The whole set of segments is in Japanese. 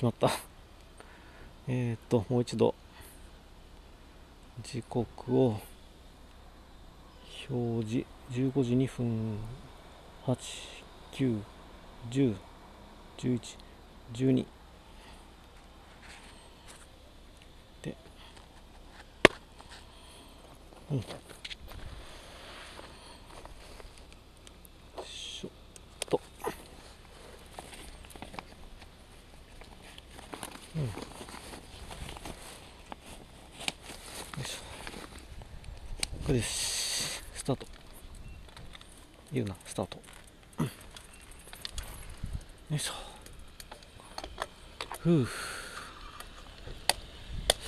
しまった。もう一度時刻を表示、15時2分8、9、10、11、12で、よいしょっと、よいしょ、これです。スタート、言うな、スタート。よいしょ、ふう、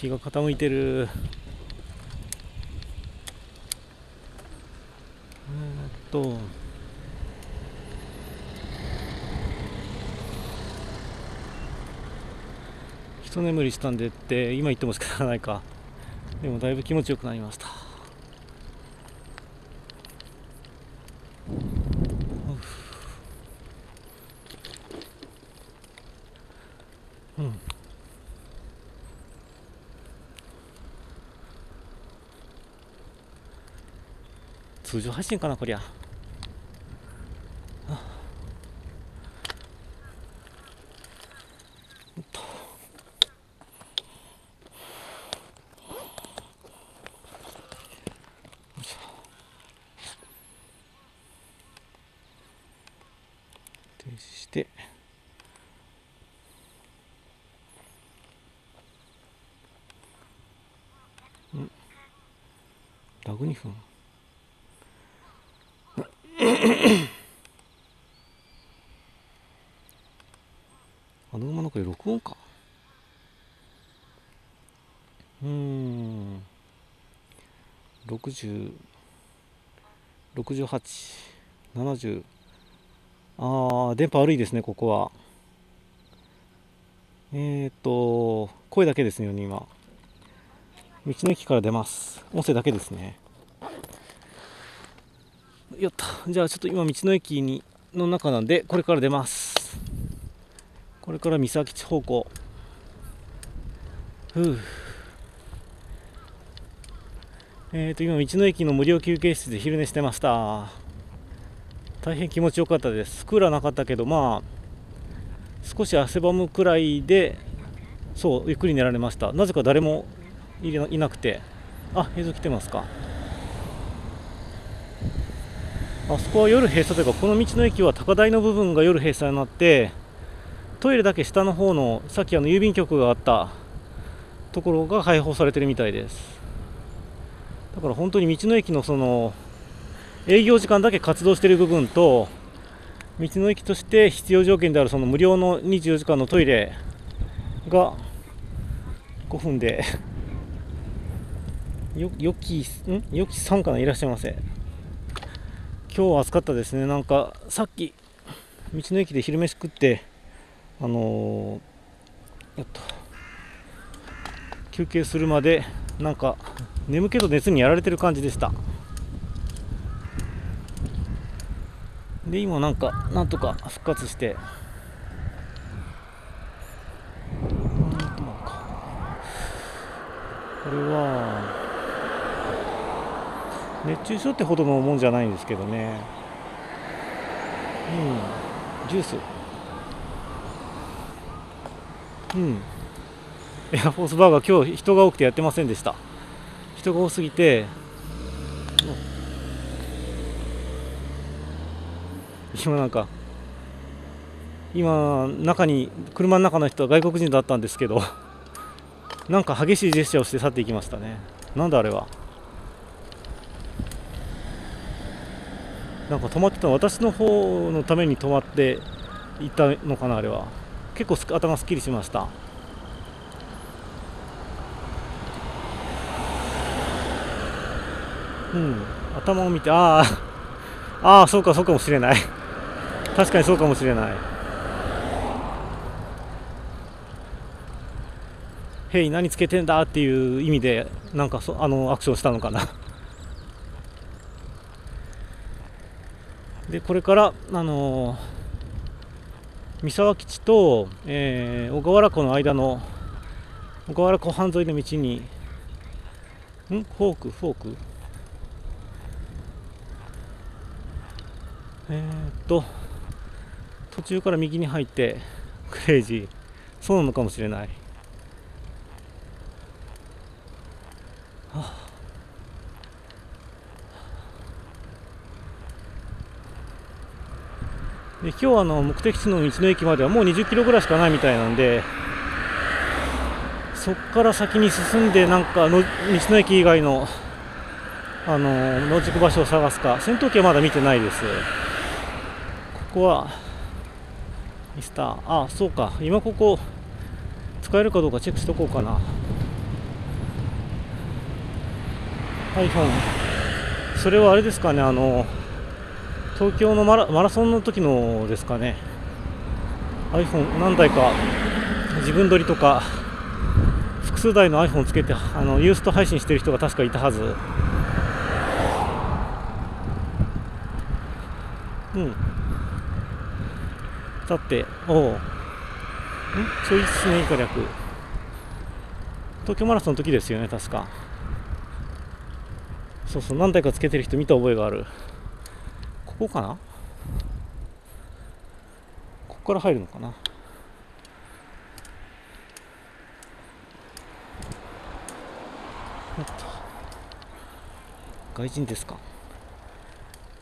日が傾いてる。一眠りしたんでって今言っても仕方ないか。でもだいぶ気持ちよくなりました。うん。通常配信かな、こりゃ。してラグ2分あの馬のこれ録音か。606870。電波悪いですね、ここは。声だけですね、今。道の駅から出ます。音声だけですね。よっと、じゃあちょっと今、道の駅にの中なんで、これから出ます。これから三沢基地方向。ふう。今、道の駅の無料休憩室で昼寝してました。大変気持ちよかったです。クーラーなかったけど、まあ少し汗ばむくらいで、そうゆっくり寝られました。なぜか誰もいなくて、あ、映像来てますか。あそこは夜閉鎖というか、この道の駅は高台の部分が夜閉鎖になって、トイレだけ下の方のさっき郵便局があったところが開放されてるみたいです。だから本当に道の駅のその営業時間だけ活動している部分と、道の駅として必要条件であるその無料の24時間のトイレが5分でよきさんかな、いらっしゃいませ。今日は暑かったですね。なんかさっき道の駅で昼飯食って、休憩するまでなんか眠気と熱にやられてる感じでした。で今なんとか復活して、これは熱中症ってほどのもんじゃないんですけどね。ジュース、エアフォースバーガー、今日人が多くてやってませんでした。人が多すぎて今中に車の中の人は外国人だったんですけど、なんか激しいジェスチャーをして去っていきましたね。なんだあれは。なんか止まってたの、私の方のために止まっていたのかな、あれは。結構頭すっきりしました。頭を見て、ああそうか、そうかもしれない。確かにそうかもしれない。へい、何つけてんだっていう意味で、なんかアクションしたのかな。でこれから三沢基地と、小河原湖の間の小河原湖畔沿いの道にフォーク途中から右に入ってクレイジーそうなのかもしれない。で今日は目的地の道の駅まではもう20キロぐらいしかないみたいなんで、そこから先に進んでなんかの道の駅以外の農宿場所を探すか。戦闘機はまだ見てないです。ここはミスター、あ、そうか、今ここ使えるかどうかチェックしとこうかな。 iPhone、 それはあれですかね、東京のマラソンの時のですかね。 iPhone 何台か自分撮りとか複数台の iPhone つけてユースト配信してる人が確かいたはず。うん。だって、ちょいすね以下略。東京マラソンの時ですよね、確か。そうそう、何台かつけてる人見た覚えがある。ここかな？ここから入るのかな？外人ですか？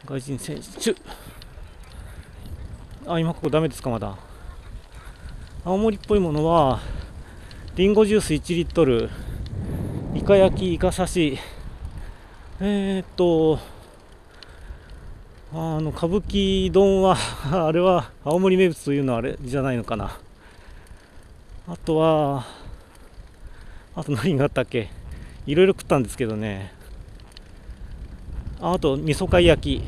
外人選手。あ、今ここダメですか、まだ。青森っぽいものはリンゴジュース1リットル、イカ焼き、イカ刺し、歌舞伎丼はあれは青森名物というのはあれじゃないのかな。あとは何があったっけ、いろいろ食ったんですけどね。あと味噌貝焼き、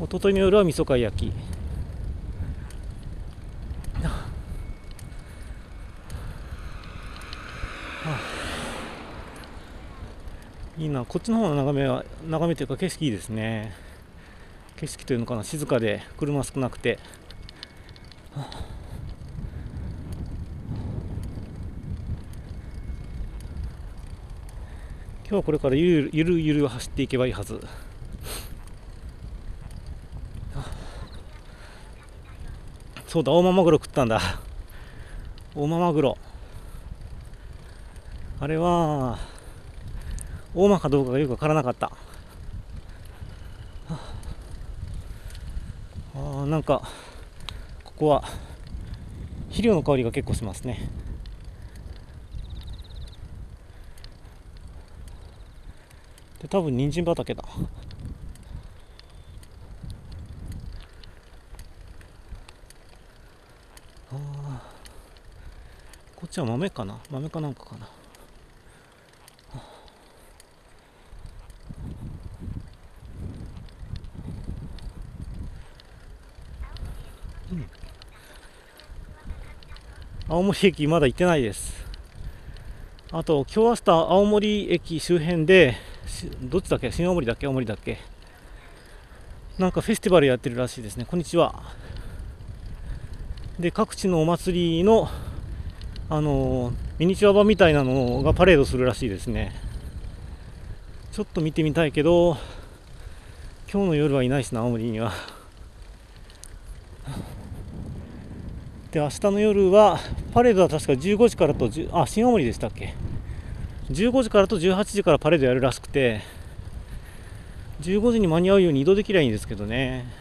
おとといの夜は味噌貝焼き。いいな、こっちの方の眺めというか景色いいですね。景色というのかな、静かで車少なくて。今日はこれからゆるゆる走っていけばいいはず。そうだ、大間マグロ食ったんだ。大間マグロ、あれは大間かどうかがよく分からなかった。なんかここは肥料の香りが結構しますね。で、多分人参畑だ。こっちは豆かな、豆かなんかかな。青森駅まだ行ってないです。あと今日明日青森駅周辺でどっちだっけ、新青森だっけ、青森だっけ、なんかフェスティバルやってるらしいですね。こんにちは。で、各地のお祭りの、ミニチュア版みたいなのがパレードするらしいですね。ちょっと見てみたいけど今日の夜はいないしな、青森には。で、明日の夜はパレードは確か15時からとあ、新青森でしたっけ、15時からと18時からパレードやるらしくて、15時に間に合うように移動できればいいんですけどね。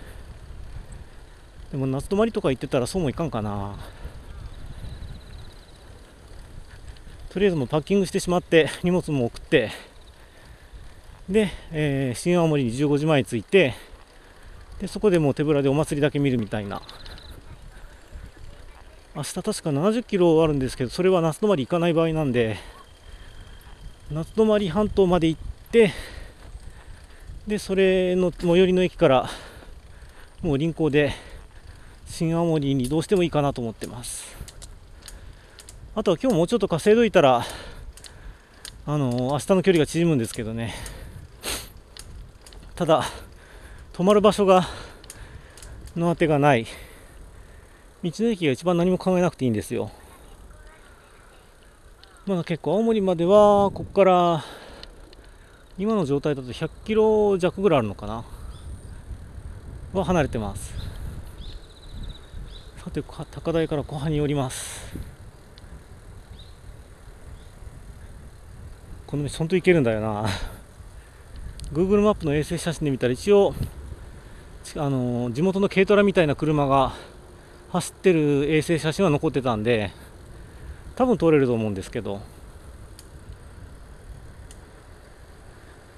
でも夏泊まりとか行ってたらそうもいかんかな。とりあえずもうパッキングしてしまって荷物も送って、で、新青森に15時前に着いて、でそこでもう手ぶらでお祭りだけ見るみたいな。明日確か70キロあるんですけど、それは夏泊まり行かない場合なんで、夏泊半島まで行って、でそれの最寄りの駅からもう臨港で新青森に移動してもいいかなと思ってます。あとは今日もうちょっと稼いどいたら明日の距離が縮むんですけどね。ただ泊まる場所のあてがない。道の駅が一番何も考えなくていいんですよ。まだ結構青森まではここから今の状態だと100キロ弱ぐらいあるのかなは離れてます。さて高台から湖畔におります。この道本当に行けるんだよな。 Google マップの衛星写真で見たら一応地元の軽トラみたいな車が走ってる衛星写真は残ってたんで多分通れると思うんですけど、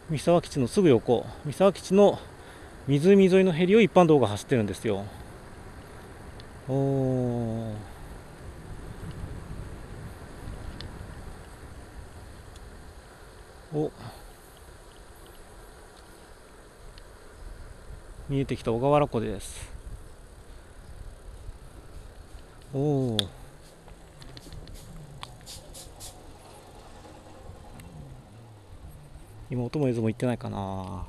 三沢基地のすぐ横、三沢基地の湖沿いのヘリを一般道が走ってるんですよ。お、見えてきた小川原湖です。おお、今音も映像も言ってないかな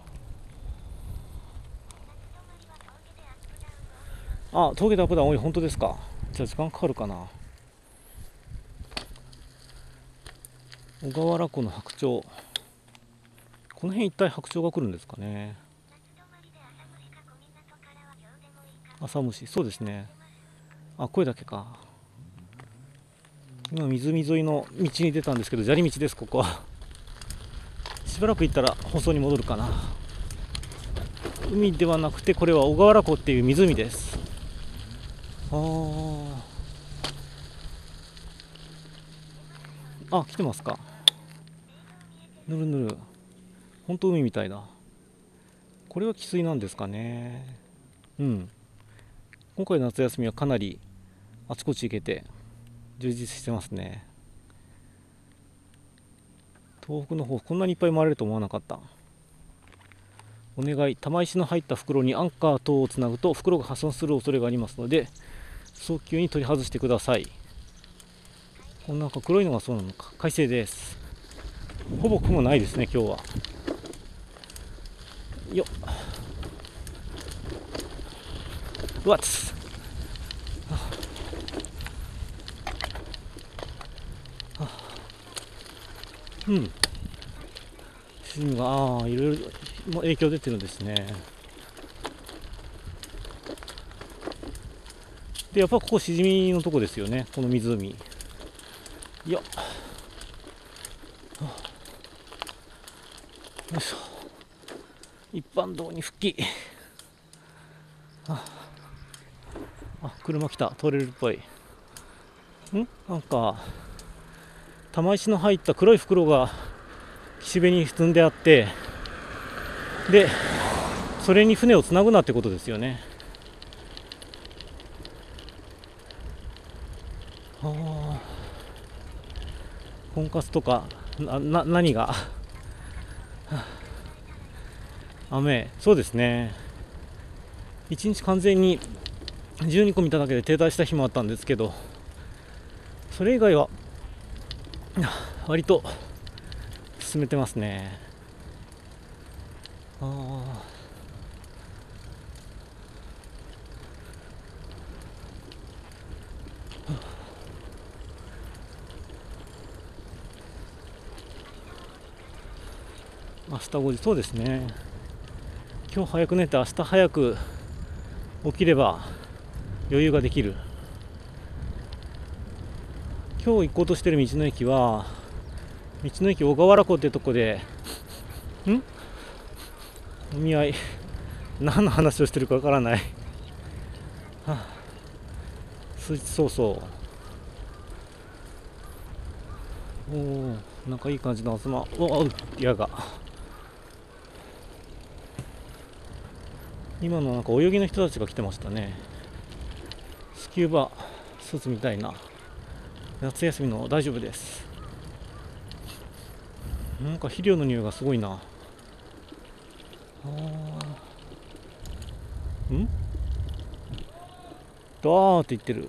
あ。峠とアップダウン多い、本当ですか。じゃあ時間かかるかな。小川原湖の白鳥、この辺一体白鳥が来るんですかね。朝虫、そうですね。あ、声だけか。今湖沿いの道に出たんですけど砂利道です、ここは。しばらく行ったら舗装に戻るかな。海ではなくてこれは小川原湖っていう湖です。あ、来てますか。ぬるぬる、本当海みたいだ。これは汽水なんですかね。うん。今回の夏休みはかなりあちこち行けて充実してますね。東北の方こんなにいっぱい回れると思わなかった。お願い、玉石の入った袋にアンカー等をつなぐと袋が破損する恐れがありますので早急に取り外してください。このなんか黒いのがそうなのか。快晴です。ほぼ雲ないですね今日は。よっ、うわっつ、はあはあ、うん、シジミが、いろいろ影響出てるんですね。で、やっぱここシジミのとこですよね、この湖。よっ、はあ、よいしょ、一般道に復帰。はあ、あ、車来た、通れるっぽい。ん？なんか玉石の入った黒い袋が岸辺に積んであって、でそれに船をつなぐなってことですよね。あ、婚活とか何が雨、そうですね。一日完全に12個見ただけで停滞した日もあったんですけど、それ以外は割と進めてますね。あ、明日5時、そうですね。今日早く寝て明日早く起きれば余裕ができる。今日行こうとしてる道の駅は道の駅小川原湖ってとこで、ん？お見合い、何の話をしてるかわからない。はあ、数日早々。おお、なんかいい感じの集まり。おお、矢が。今のなんか泳ぎの人たちが来てましたね。キューバスーツみたいな。夏休みの大丈夫です。なんか肥料の匂いがすごいな。あー、ん？ダーって言ってる。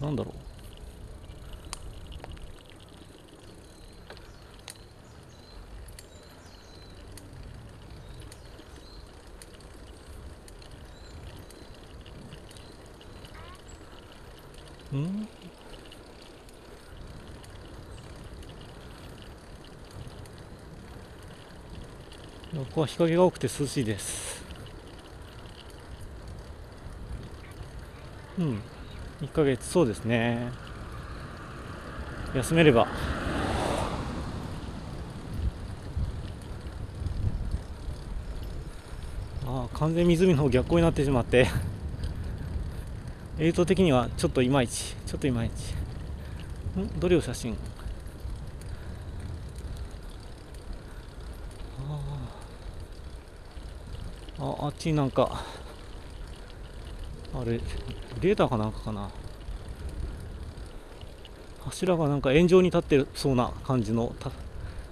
なんだろう。うん。ここは日陰が多くて涼しいです。うん。1ヶ月、そうですね。休めれば。ああ、完全に湖の方逆光になってしまって映像的にはちょっといまいち、どれを写真。あっちになんかあれレーダーかなんかかな、柱がなんか円状に立ってるそうな感じの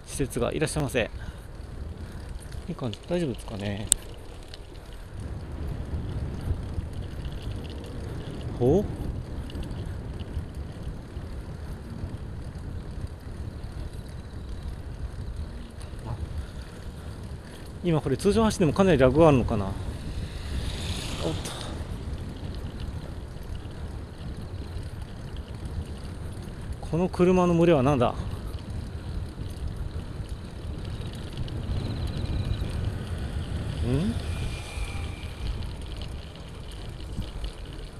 施設がいらっしゃいませ。いい感じ、大丈夫ですかね。ほ今これ通常走ってもかなりラグがあるのかな。おっとこの車の群れはなんだ。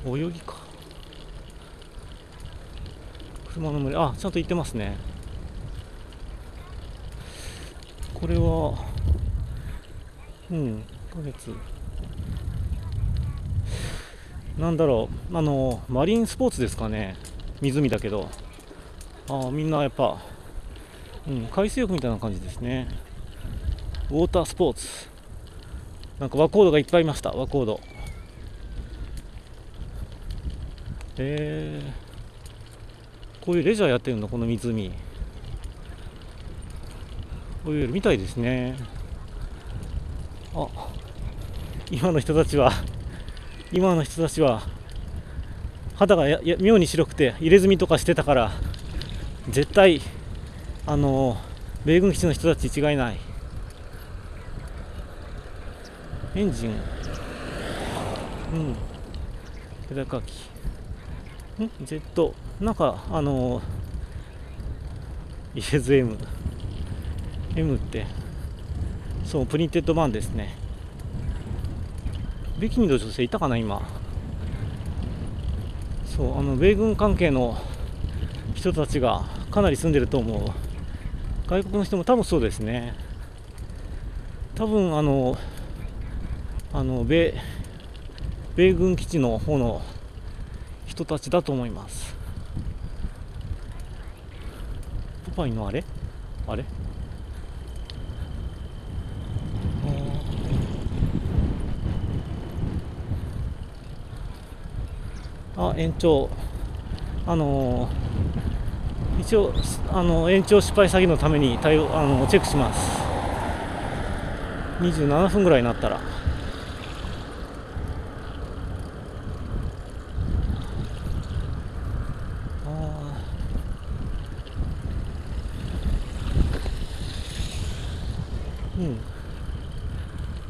泳ぎか。車の群れ、あ、ちゃんと行ってますね。これは1ヶ月なんだろう、マリンスポーツですかね。湖だけど、ああ、みんなやっぱ、海水浴みたいな感じですね。ウォータースポーツ。なんか和コードがいっぱいいました。和コード。こういうレジャーやってるんだ、この湖。こういうみたいですね。あ、今の人たちは肌が妙に白くて入れ墨とかしてたから、絶対米軍基地の人たち違いない。エンジン、枝かき、ジェット、なんかイエズ M ってそう、プリンテッド版ですね。ビキニの女性いたかな今。そう、米軍関係の人たちがかなり住んでると思う。外国の人も多分そうですね。多分米軍基地の方の人たちだと思います。ポパイのあれあ、延長、一応延長失敗詐欺のために対応チェックします。27分ぐらいになったら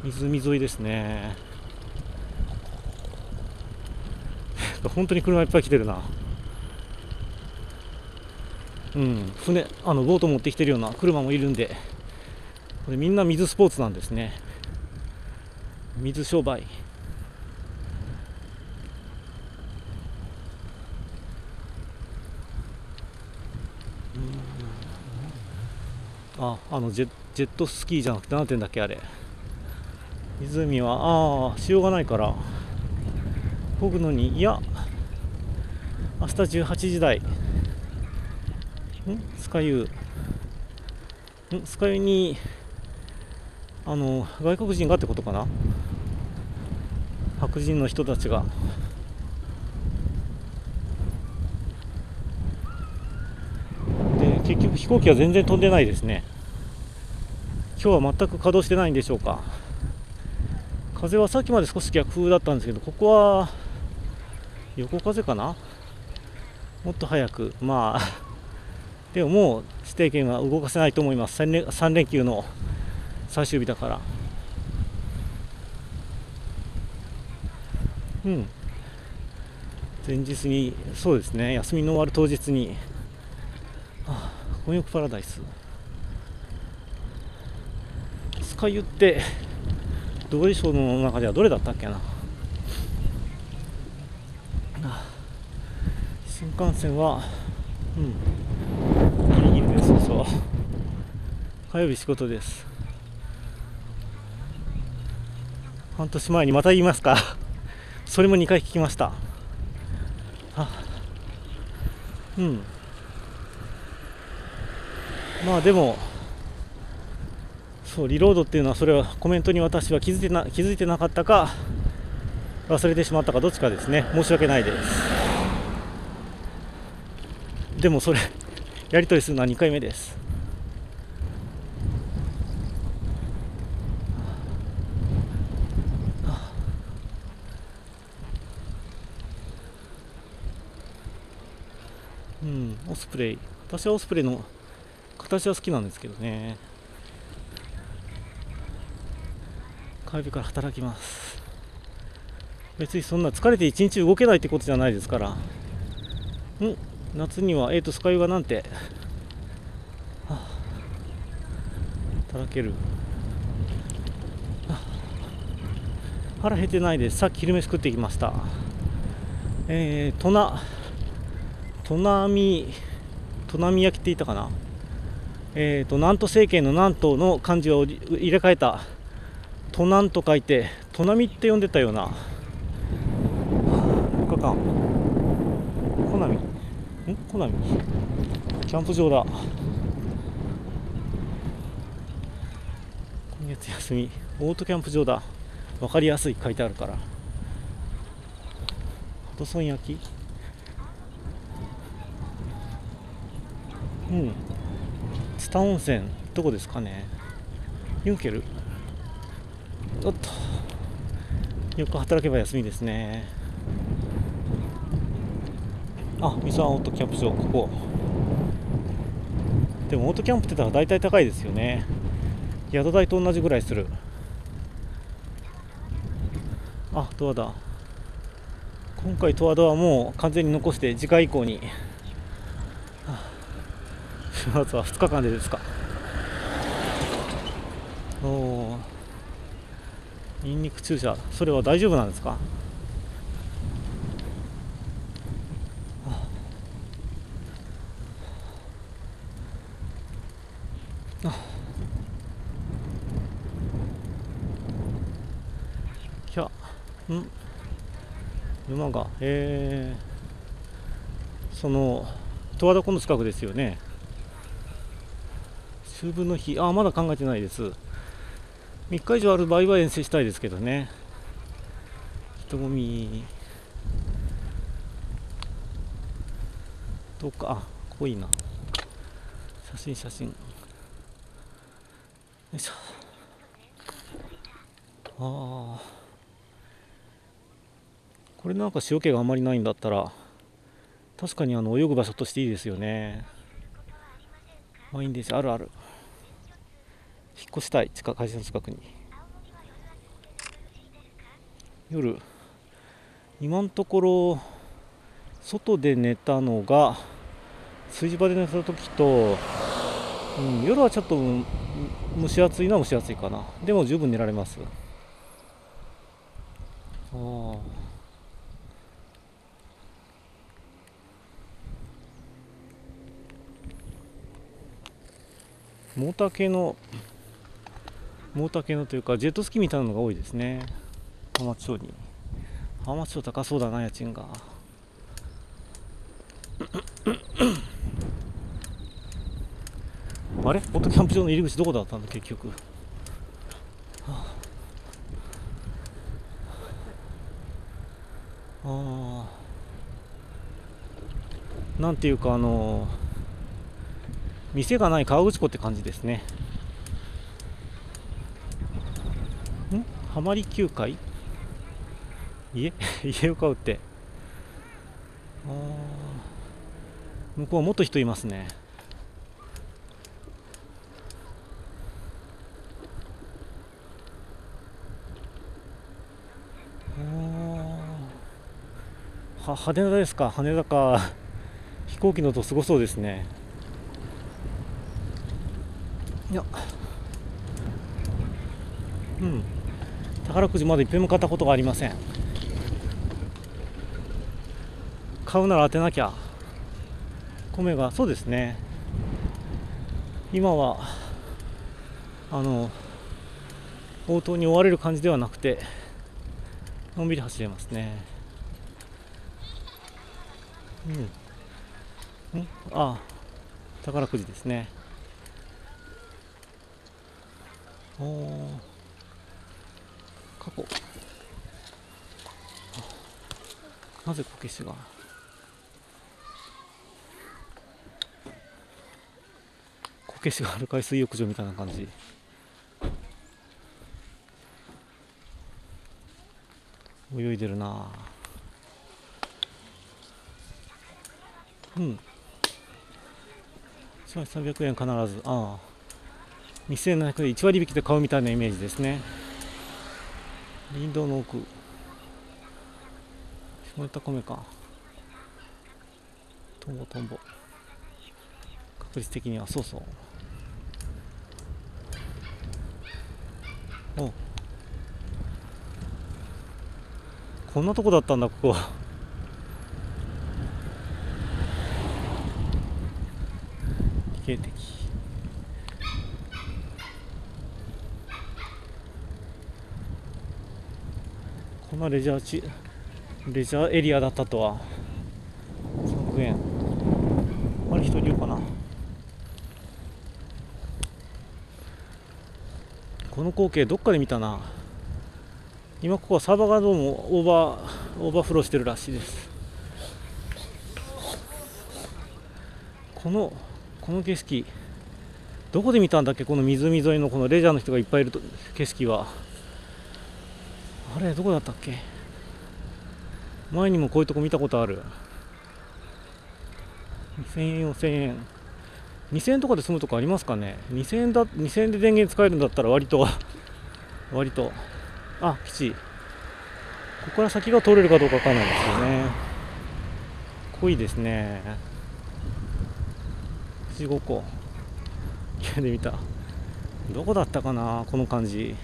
湖沿いですね。本当に車いっぱい来てるな。船、ボート持ってきてるような車もいるんで、これみんな水スポーツなんですね。水商売。あ、ジェットスキーじゃなくて何て言うんだっけあれ。湖は、ああ、しようがないから漕ぐのに、いや、明日18時台スカユに外国人がってことかな、白人の人たちが。で、結局飛行機は全然飛んでないですね。今日は全く稼働してないんでしょうか。風はさっきまで少し逆風だったんですけど、ここは横風かな。もっと早く、まあでももう指定券は動かせないと思います。3連休の最終日だから。前日に、そうですね、休みの終わる当日に、あ、混浴パラダイス、スカユってどうでしょうの中ではどれだったっけな。新幹線は、ギリギリです。そう、火曜日仕事です。半年前にまた言いますか。それも2回聞きました。まあでもそう、リロードっていうのは、それはコメントに私は気づいてなかったか忘れてしまったか、どっちかですね。申し訳ないです。でもそれやり取りするのは2回目です。オスプレイ、私はオスプレイの形は好きなんですけどね。火曜日から働きます。別にそんな疲れて一日動けないってことじゃないですから。夏にはスカイがなんて、働ける。腹減ってないです。さっき昼飯食ってきました。トナミ焼きって言ったかな。南都政権の南都の漢字を入れ替えた都南と書いてトナミって呼んでたような。4日間コナミキャンプ場だ。今月休み、オートキャンプ場だ。分かりやすい、書いてあるから。ハドソン焼き、津田温泉、どこですかね。ユンケル、おっと、よく働けば休みですね。ミサワオートキャンプ場、ここ。でもオートキャンプって言ったら大体高いですよね。宿代と同じぐらいする。ドアだ。今回ドアだはもう完全に残して、次回以降に。まずは2日間でですか。ニンニク注射、それは大丈夫なんですか。きゃ、沼が、その十和田湖の近くですよね。秋分の日、まだ考えてないです。3日以上ある場合は遠征したいですけどね。人混みどうか。ここいいな、写真。よいしょ。これなんか塩気があまりないんだったら、確かに泳ぐ場所としていいですよね。満員電車ある。引っ越したい、会社の近くに。夜、今のところ外で寝たのが、炊事場で寝た時と、夜はちょっと蒸し暑いのは蒸し暑いかな。でも十分寝られます。モーター系のというか、ジェットスキーみたいなのが多いですね。浜松町高そうだな、家賃が。あれ、オートキャンプ場の入り口どこだったんだ、結局。なんていうか、店がない河口湖って感じですね。はまり9階、家を買うって。向こうはもっと人いますね。羽田ですか。羽田か。飛行機の音すごそうですね。よっ、うん、宝くじまだ一遍も買ったことがありません。買うなら当てなきゃ。米が、そうですね、今は応答に追われる感じではなくてのんびり走れますね。うん、あ、宝くじですね。おお、過去、なぜこけしが、こけしがある海水浴場みたいな感じ。泳いでるな。うん。300円必ず、ああ、2700円1割引きで買うみたいなイメージですね。林道の奥、下田米か。トンボトンボ。確率的にはそうそう。お。こんなとこだったんだ、ここは。地形的。こんなレジャーエリアだったとは。300円。あれ、人いるかな。この光景、どっかで見たな。今ここはサーバーがどうもオーバーフローしてるらしいです。この景色どこで見たんだっけ。この湖沿いのこのレジャーの人がいっぱいいると景色は、あれどこだったっけ。前にもこういうとこ見たことある。2000円、4000円、2000円とかで済むとこありますかね。2000円で電源使えるんだったら割とあ、基地。ここから先が通れるかどうかわからないですよね。濃いですね。4、5個。きれいで見た。どこだったかな、この感じ。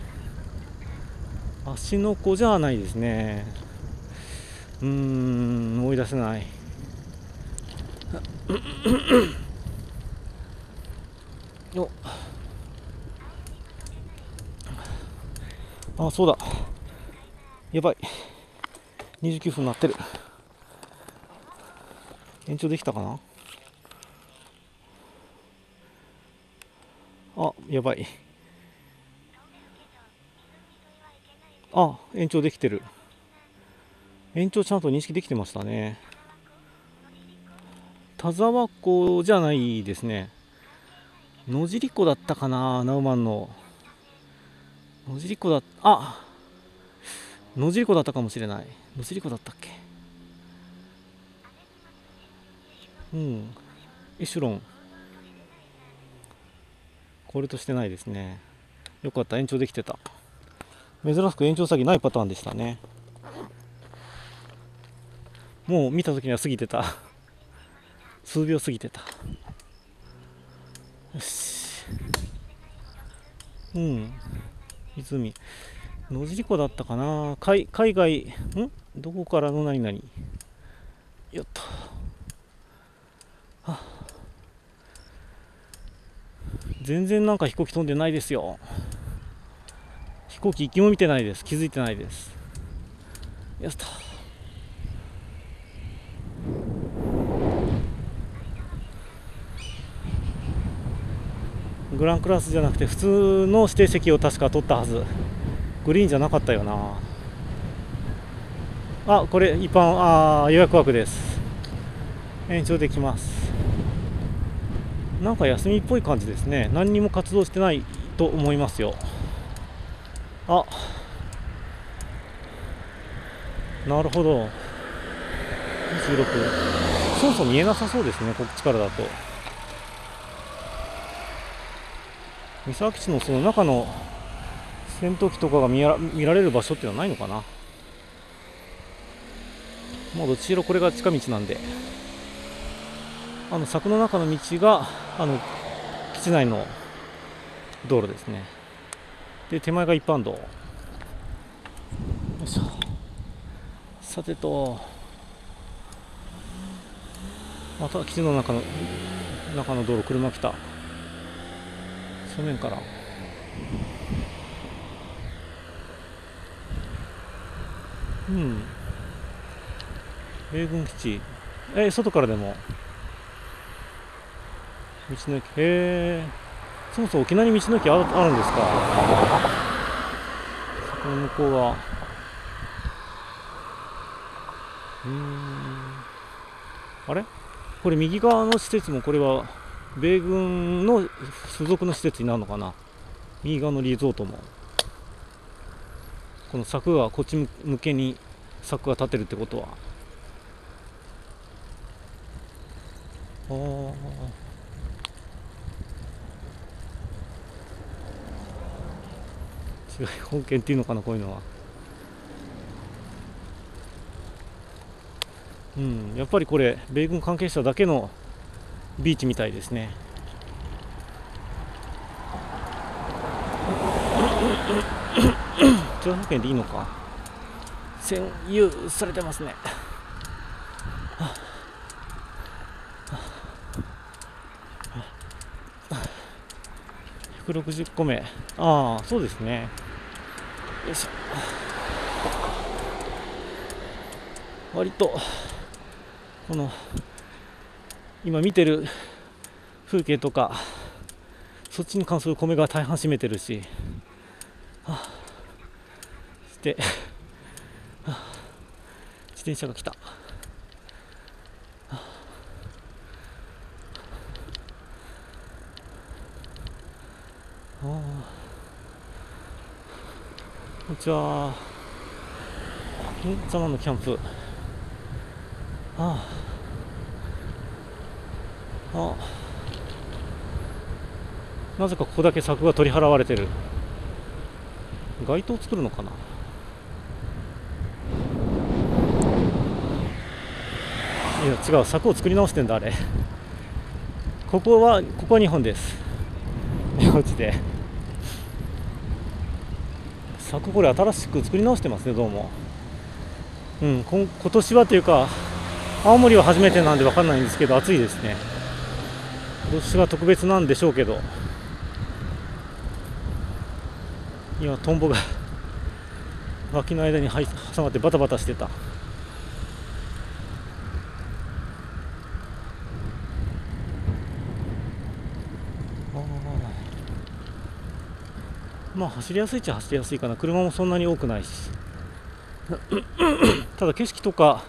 芦ノ湖じゃないですね。思い出せない。よっ。あ、そうだ。やばい。29分になってる。延長できたかな。あ、やばい。あ、延長できてる。延長ちゃんと認識できてましたね。田沢湖じゃないですね。野尻湖だったかな、ナウマンの。野尻湖だった、あ、野尻湖だったかもしれない。野尻湖だったっけ。うん、エシュロン。これとしてないですね。よかった、延長できてた。珍しく延長詐欺ないパターンでしたね。もう見た時には過ぎてた。数秒過ぎてた。よし。うん。泉、野尻湖だったかな。海外、どこからの何々。よっと。はあ、全然なんか飛行機飛んでないですよ。飛行機一機も見てないです。気づいてないです。よっと。グランクラスじゃなくて普通の指定席を確か取ったはず。グリーンじゃなかったよなあ。これ一般、あ、予約枠です。延長できます。なんか休みっぽい感じですね。何にも活動してないと思いますよ。あ、なるほど。26、そうそう、見えなさそうですね、こっちからだと。三沢基地のその中の戦闘機とかが見られる場所っていうのはないのかな。もうどっちしろこれが近道なんで、柵の中の道が基地内の道路ですね。で、手前が一般道。よいしょ。さてと、また基地の中の道路、車来た。正面から。うん。米軍基地。外からでも。道の駅。そもそも沖縄に道の駅あるんですか。そこの向こうは。あれこれ右側の施設もこれは米軍の所属の施設になるのかな。右側のリゾートも。この柵がこっち向けに柵が立てるってことは。違い本件っていうのかな、こういうのは。うん、やっぱりこれ米軍関係者だけのビーチみたいですね。長方形でいいのか。占有されてますね。160個目。ああ、そうですね。よいしょ。割とこの今見てる風景とかそっちに関する米が大半占めてるし、そして自転車が来た。こんにちは。ザマのキャンプ。なぜかここだけ柵が取り払われてる。街灯を作るのかな。いや違う、柵を作り直してんだあれ。ここは2本です。マジで。柵これ新しく作り直してますね、どうも。うん、今年はというか青森は初めてなんで分かんないんですけど、暑いですね。今年は特別なんでしょうけど、今トンボが脇の間に挟まってバタバタしてた。まあ走りやすいっちゃ走りやすいかな。車もそんなに多くないしただ景色とか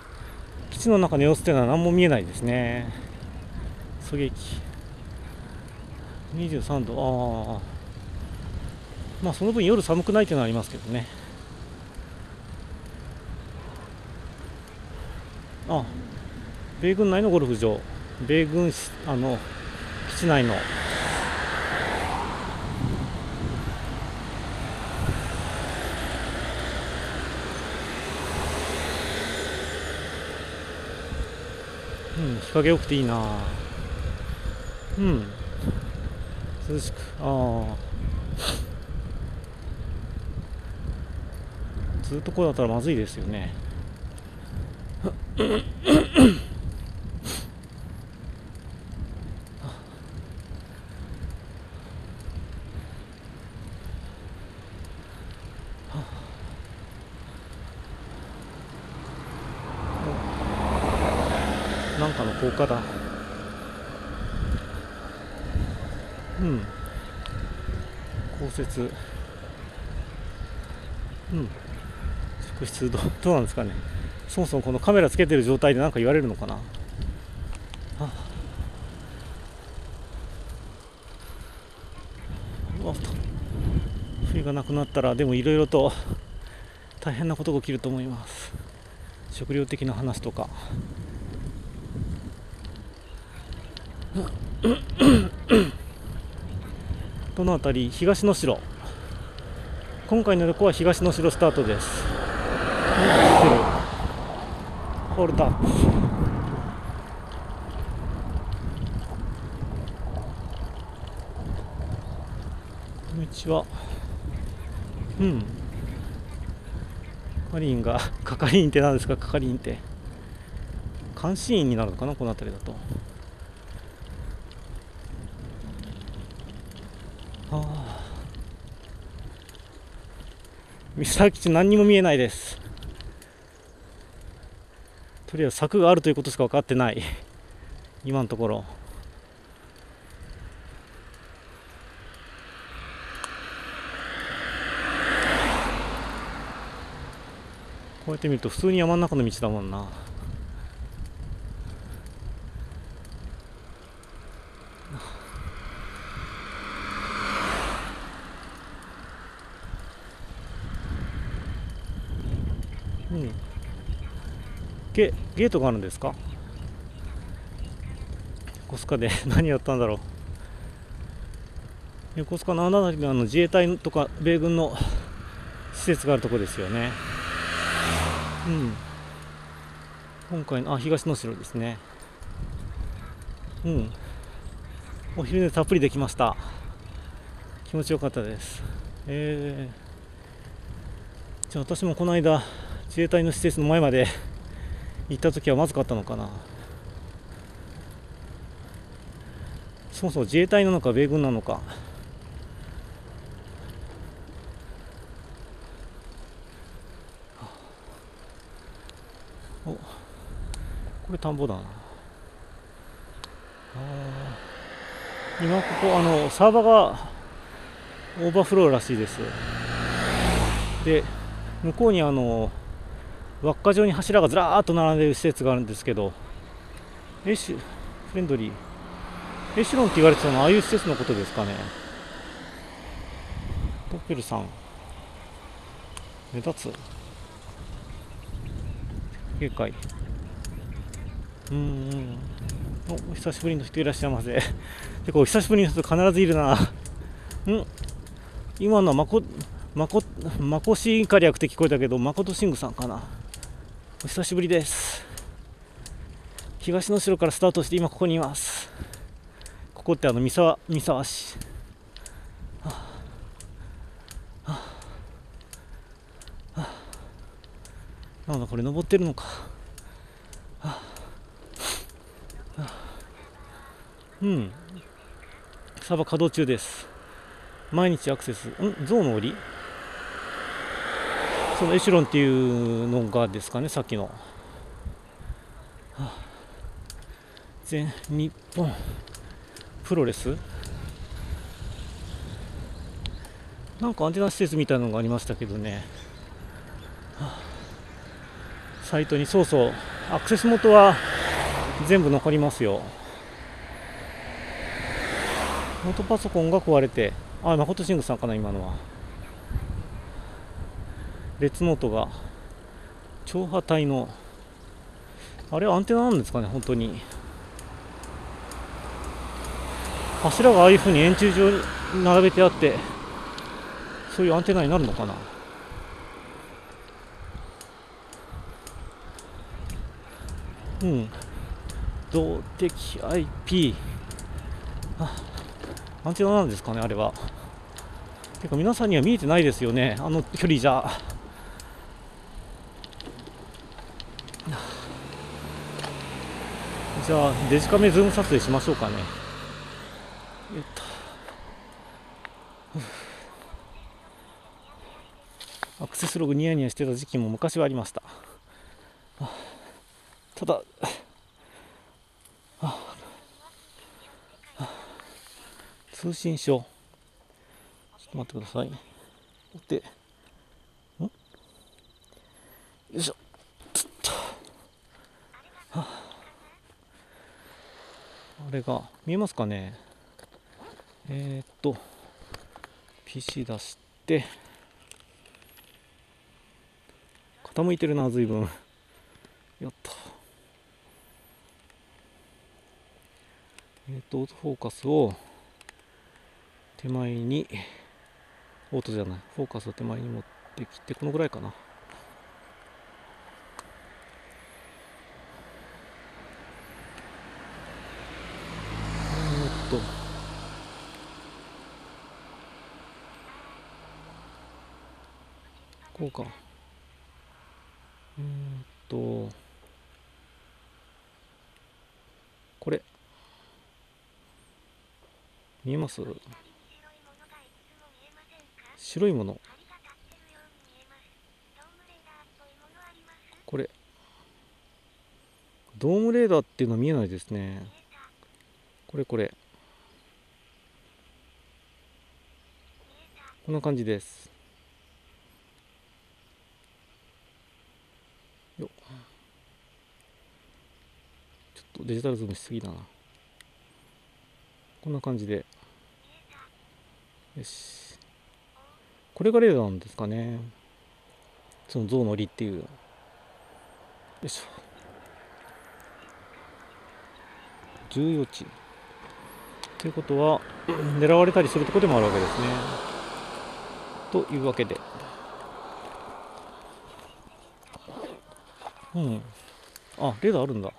基地の中の様子っていうのは何も見えないですね。狙撃23度。まあその分夜寒くないっていうのはありますけどね。米軍内のゴルフ場、米軍基地内の日陰良くていいな。うん。涼しく。ずっとこうだったらまずいですよね。なんかの効果だ。うん。降雪。うん。職質どうなんですかね。そもそもこのカメラつけてる状態で何か言われるのかな。冬がなくなったらでもいろいろと大変なことが起きると思います。食料的な話とか。この辺り東の城、今回の旅行は東の城スタートです。ホールドアップ。道は、係員が係員って何ですか？係員って監視員になるのかな、この辺りだと。ああ、三沢基地何にも見えないです。とりあえず柵があるということしか分かってない、今のところ。こうやって見ると普通に山の中の道だもんな。ゲートがあるんですか？横須賀で何やったんだろう。横須賀の穴だけの自衛隊とか米軍の施設があるところですよね。今回の東能代ですね。お昼寝たっぷりできました。気持ちよかったです。じゃあ私もこの間自衛隊の施設の前まで行った時はまずかったのかな。そもそも自衛隊なのか米軍なのか。これ田んぼだな。今ここサーバーがオーバーフローらしいです。で、向こうに輪っか状に柱がずらーっと並んでいる施設があるんですけど、フレンドリーエシュロンって言われてたのはああいう施設のことですかね。トッペルさん目立つ警戒。お久しぶりの人いらっしゃいませ。結構お久しぶりの人必ずいるな。今のはマコシカリアクって聞こえたけど、マコトシングさんかな。お久しぶりです。東能代からスタートして今ここにいます。ここって三沢市。なんだこれ、登ってるのか。サーバー稼働中です。毎日アクセス。ゾウの檻、そのエシュロンっていうのがですかね、さっきの。全日本プロレス、なんかアンテナ施設みたいなのがありましたけどね。サイトにそうアクセス元は全部残りますよ。ノートパソコンが壊れて、マコトシングさんかな、今のは。列ノートが超波体の、あれはアンテナなんですかね、本当に。柱がああいうふうに円柱状に並べてあって、そういうアンテナになるのかな。動的 IP、 アンテナなんですかね、あれは。てか皆さんには見えてないですよね、あの距離じゃ。じゃあデジカメズーム撮影しましょうかね。アクセスログニヤニヤしてた時期も昔はありました。ただ、通信証、ちょっと待ってください。で、よいしょ、つった、あれが見えますかね。PC 出して、傾いてるな、随分。よっと。オートフォーカスを手前に、オートじゃない、フォーカスを手前に持ってきて、このぐらいかな。こうか。これ見えます？白いもの、これドームレーダーっていうのは見えないですね。これこんな感じです。よっ、ちょっとデジタルズームしすぎだな。こんな感じで、よし、これがレーダーなんですかね、その象の檻っていう。よいしょ、14値ということは狙われたりするところでもあるわけですね。というわけで、あ、レーダーあるんだ。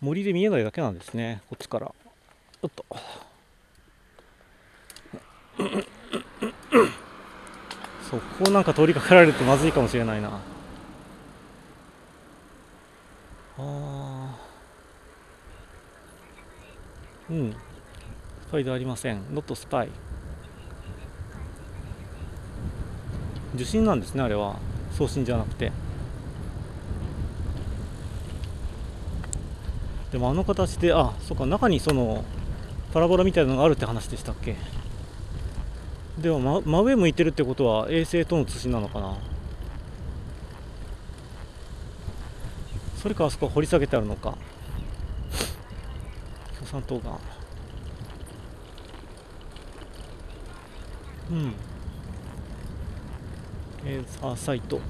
森で見えないだけなんですね、こっちから。おっと。そこなんか通りかかられるとまずいかもしれないな。スパイではありません。ノットスパイ。受信なんですね、あれは。送信じゃなくて。でもあの形で、あ、そうか、中にそのパラボラみたいなのがあるって話でしたっけ。でも 真上向いてるってことは衛星との通信なのかな。それかあそこ掘り下げてあるのか。共産党がサイト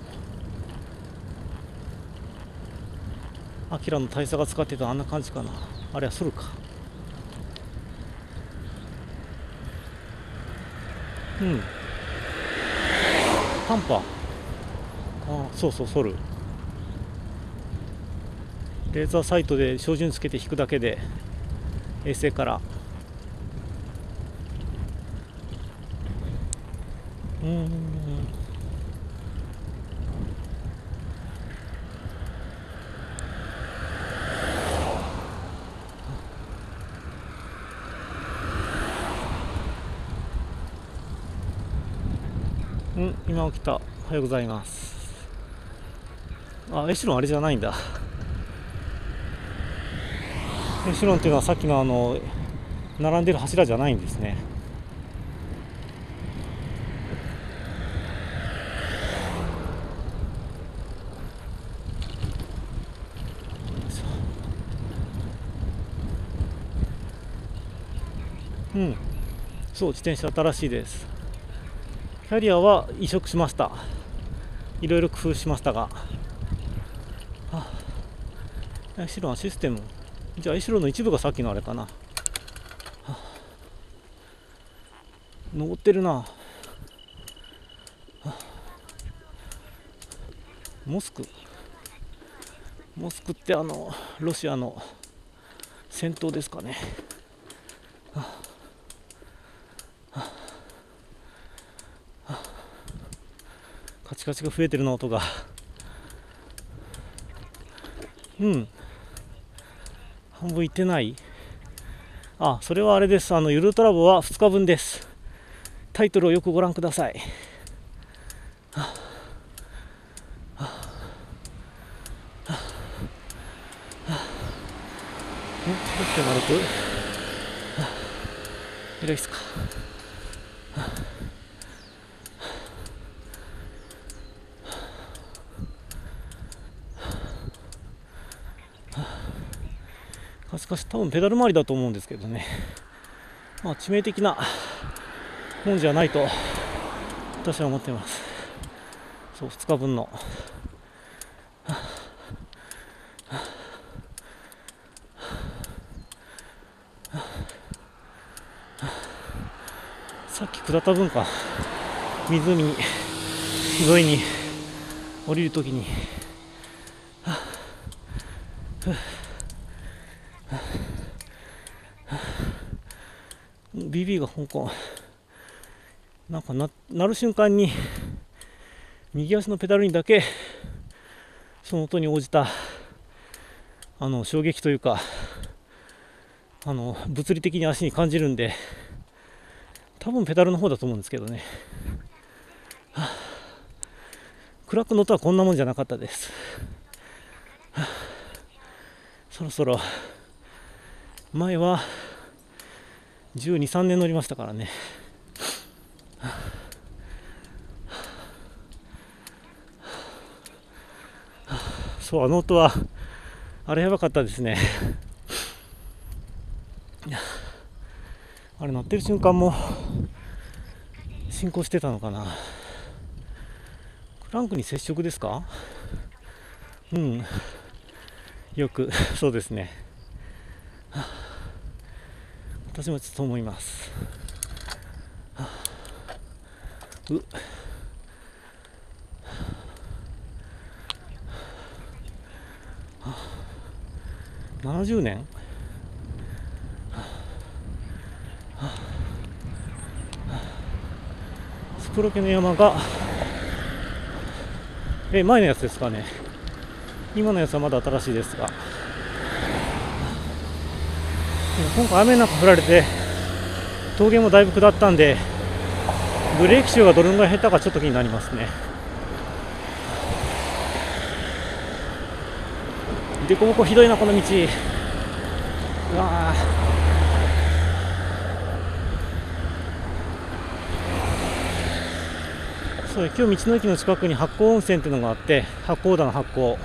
アキラの大佐が使ってたあんな感じかな。あれはソルか。タンパ。そうそう、ソル。レーザーサイトで照準つけて引くだけで、衛星から。今起きた。おはようございます。あ、エシロンあれじゃないんだ。エシロンっていうのはさっきのあの並んでる柱じゃないんですね。そう、自転車新しいです。キャリアは移植しました。いろいろ工夫しましたが、エシロンはシステム、じゃあエシロンの一部がさっきのあれかな。登ってるな。モスクってあのロシアの戦闘ですかね。カチカチが増えてるな、音が。半分いってない。あ、それはあれです。ゆるトラボは2日分です。タイトルをよくご覧ください。どうして丸くいいですか。しかし多分ペダル周りだと思うんですけどね、まあ、致命的なもんじゃないと私は思っています。そう、2日分の。さっき下った分か、湖に沿いに降りるときにBB が香港なんか なる瞬間に右足のペダルにだけその音に応じた衝撃というか物理的に足に感じるんで、多分ペダルの方だと思うんですけどね。はあ、クラックの音はこんなもんじゃなかったです。はあ、そろそろ前は12、13年乗りましたからね。はあ、そう、音はあれやばかったですね。あれ鳴ってる瞬間も進行してたのかな。クランクに接触ですか？うん、よくそうですね。私もちょっと思います。うっ、70年、スプロケの山が前のやつですかね。今のやつはまだ新しいですが、今回雨なんか降られて峠もだいぶ下ったんで、ブレーキシューがどれぐらい減ったかちょっと気になりますね。でこぼこひどいな、この道。うわー、そう、今日道の駅の近くに八甲温泉っていうのがあって、八甲田の八甲、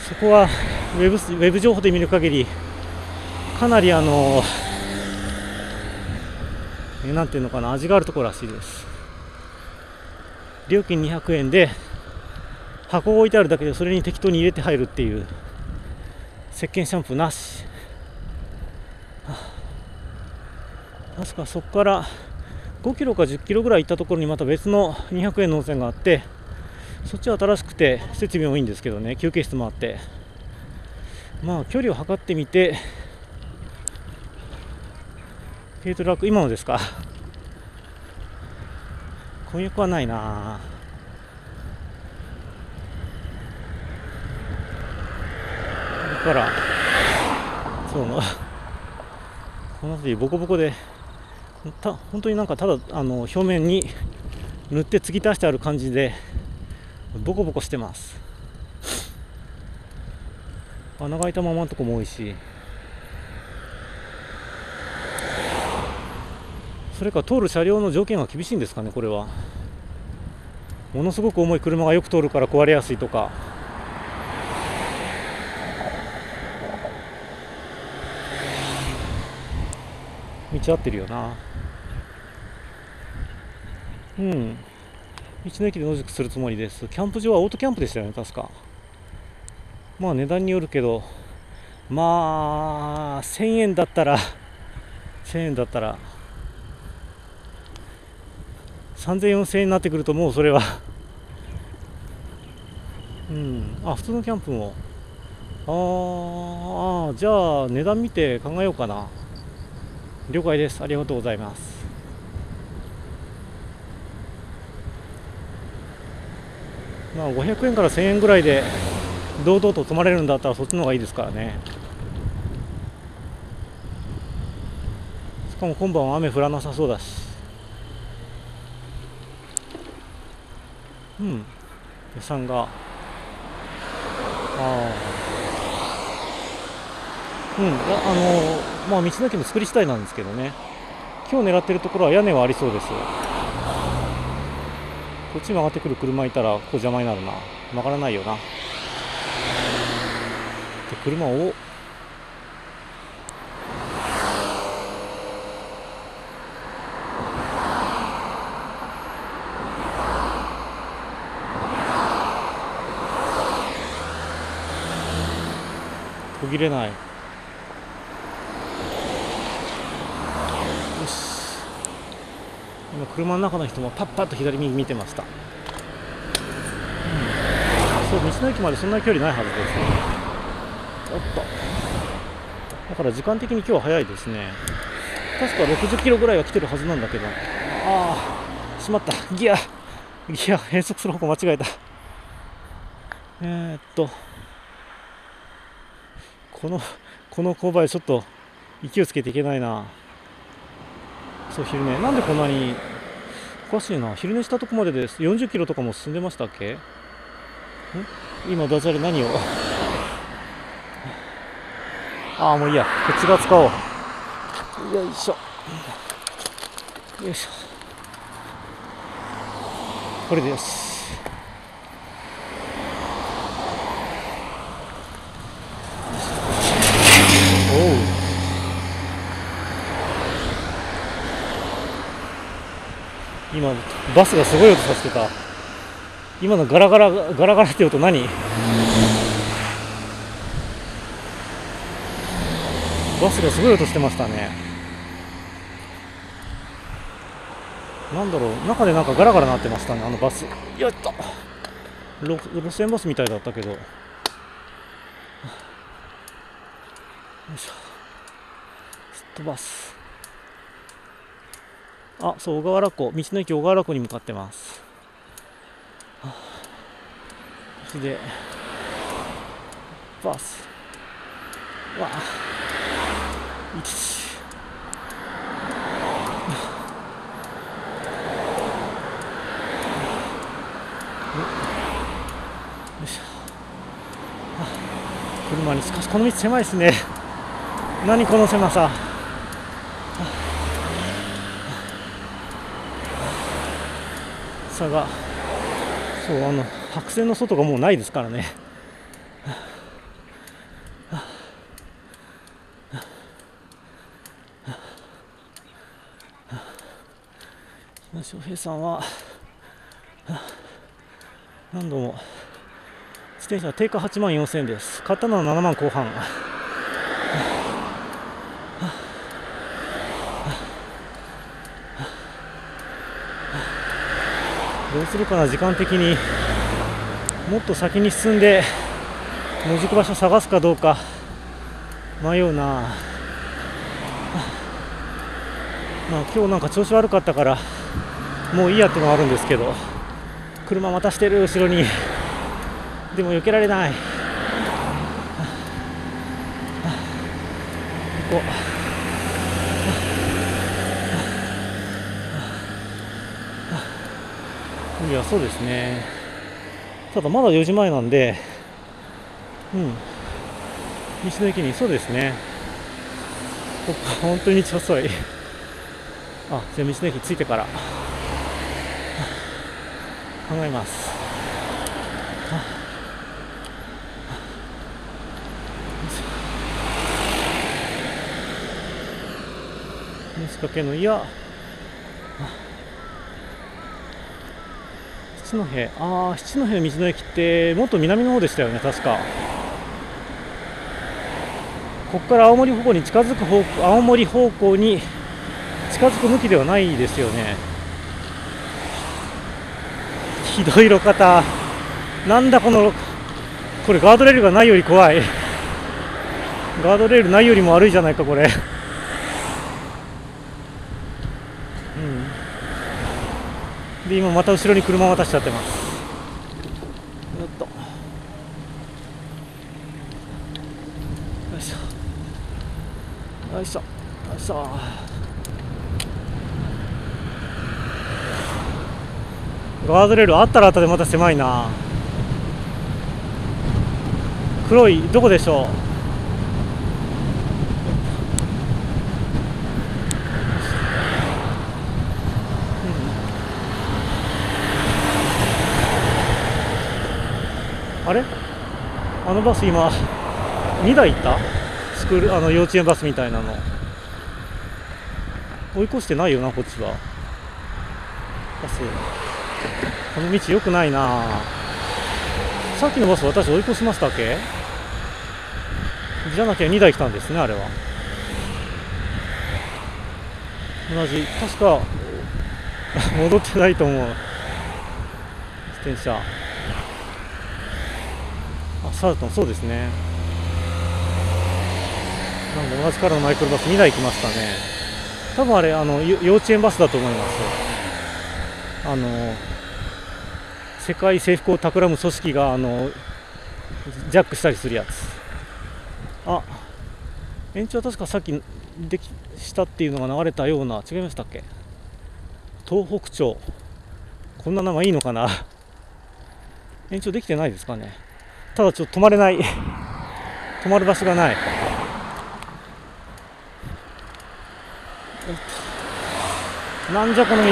そこはウェブ情報で見る限りかなりなんていうのかな、味があるところらしいです。料金200円で箱を置いてあるだけで、それに適当に入れて入るっていう、石鹸シャンプーなし。確かそこから5キロか10キロぐらい行ったところにまた別の200円の温泉があって、そっちは新しくて設備もいいんですけどね、休憩室もあって、まあ距離を測ってみて、軽トラック、今のですか、婚約はないな。だからそうな、この辺りボコボコで本当になんかただ表面に塗って継ぎ足してある感じでボコボコしてます。穴が開いたままのとこも多いし、それか通る車両の条件が厳しいんですかね。これはものすごく重い車がよく通るから壊れやすいとか、道合ってるよな。うん、道の駅で野宿するつもりです。キャンプ場はオートキャンプでしたよね、確か。まあ値段によるけど、まあ1000円だったら3000、4000円になってくると、もうそれはあ、普通のキャンプもじゃあ値段見て考えようかな。了解です、ありがとうございます。まあ500円から1000円ぐらいで堂々と泊まれるんだったら、そっちの方がいいですからね。しかも今晩は雨降らなさそうだし、予算がまあ、道の駅の作り次第なんですけどね。今日狙ってるところは屋根はありそうです。こっち曲がってくる車いたらここ邪魔になるな。曲がらないよな。で車を途切れない。車の中の人もパッパッと左に見てました。そう、道の駅までそんな距離ないはずですね。おっと、だから時間的に今日は早いですね。確か60キロぐらいは来てるはずなんだけど、ああ、しまった、ギアいや、変速する方向間違えた。この勾配ちょっと勢いつけていけないな。そう、昼寝。なんでこんなにおかしいな。昼寝したとこまでです。40キロとかも進んでましたっけ？今ダジャレ何をああ、もういいや。鉄が使おう。よいしょ。よいしょ。これでよし。今バスがすごい音させてた。今のガラガラって音何？バスがすごい音してましたね。なんだろう、中でなんかガラガラ鳴ってましたね、あのバス。よっと、路線バスみたいだったけど。よいしょ。すっとバス。あ、そう、小河原湖、道の駅小河原湖に向かってます。で、バス。わあ。よいしょ。車に、しかしこの道狭いですね。何この狭さ。がそう白線の外がもうないですからね。翔平さんは何度も自転車は定価8万4,000円です。買ったのは7万後半。どうするかな、時間的にもっと先に進んで野宿場所探すかどうか迷うな。まあ、今日なんか調子悪かったからもういいやってのもあるんですけど、車またしてる後ろに、でも避けられない。ここいや、そうですね。ただまだ4時前なんで、道の駅に、そうですね。ここ本当に道遅い。あ、じゃあ道の駅着いてから考えます。見せかけの、いや。七戸の道の駅ってもっと南の方でしたよね、確か。ここから青森方向に近づく向きではないですよね。ひどい路肩。なんだこの、これガードレールがないより怖い。ガードレールないよりも悪いじゃないか、これ。で、今また後ろに車を渡しちゃってます。よっと。よいしょ。よいしょ。よいしょ。よいしょ。ガードレールあったらあったでまた狭いな。黒い、どこでしょう。あれ、あのバス今2台行った？幼稚園バスみたいなの追い越してないよな、こっちは。バス、この道良くないな。さっきのバス私追い越しましたっけ？じゃなきゃ2台来たんですね、あれは。同じ、確か戻ってないと思う、自転車。サルトン、そうですね。なんで同じカラーのマイクロバス2台来ましたね。多分あれ幼稚園バスだと思います。世界征服を企む組織がジャックしたりするやつ。あ、延長は確かさっきできしたっていうのが流れたような、違いましたっけ。東北町、こんな名前いいのかな。延長できてないですかね。ただちょっと止まれない、止まる場所がない。なんじゃこの道。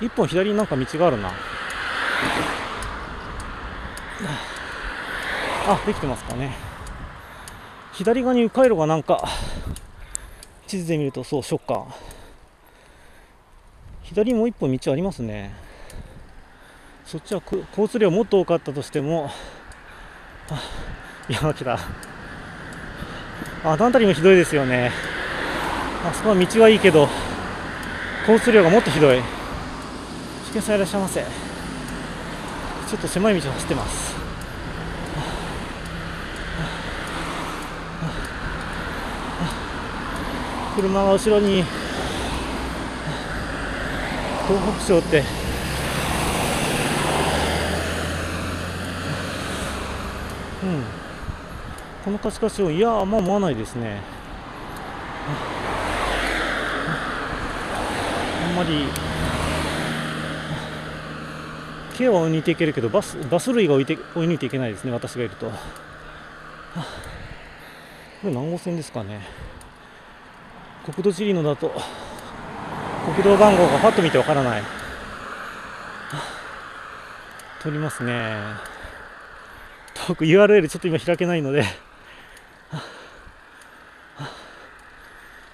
一本左になんか道があるな。あ、できてますかね。左側に回路がなんか地図で見るとそうショッカー。左にもう一本道ありますね。そっちは交通量もっと多かったとしても、あ、山木だ。あの辺りもひどいですよね。あそこは道はいいけど交通量がもっとひどい。試験さんいらっしゃいませ。ちょっと狭い道を走ってます。車が後ろに。東北省ってこの貸し貸しを、いやー、まあ思わないですね。あんまり軽は追い抜いていけるけどバス類が追い抜いていけないですね、私がいると。これ何号線ですかね。国土地理のだと国道番号がパッと見てわからない。通りますね。僕 URL ちょっと今開けないので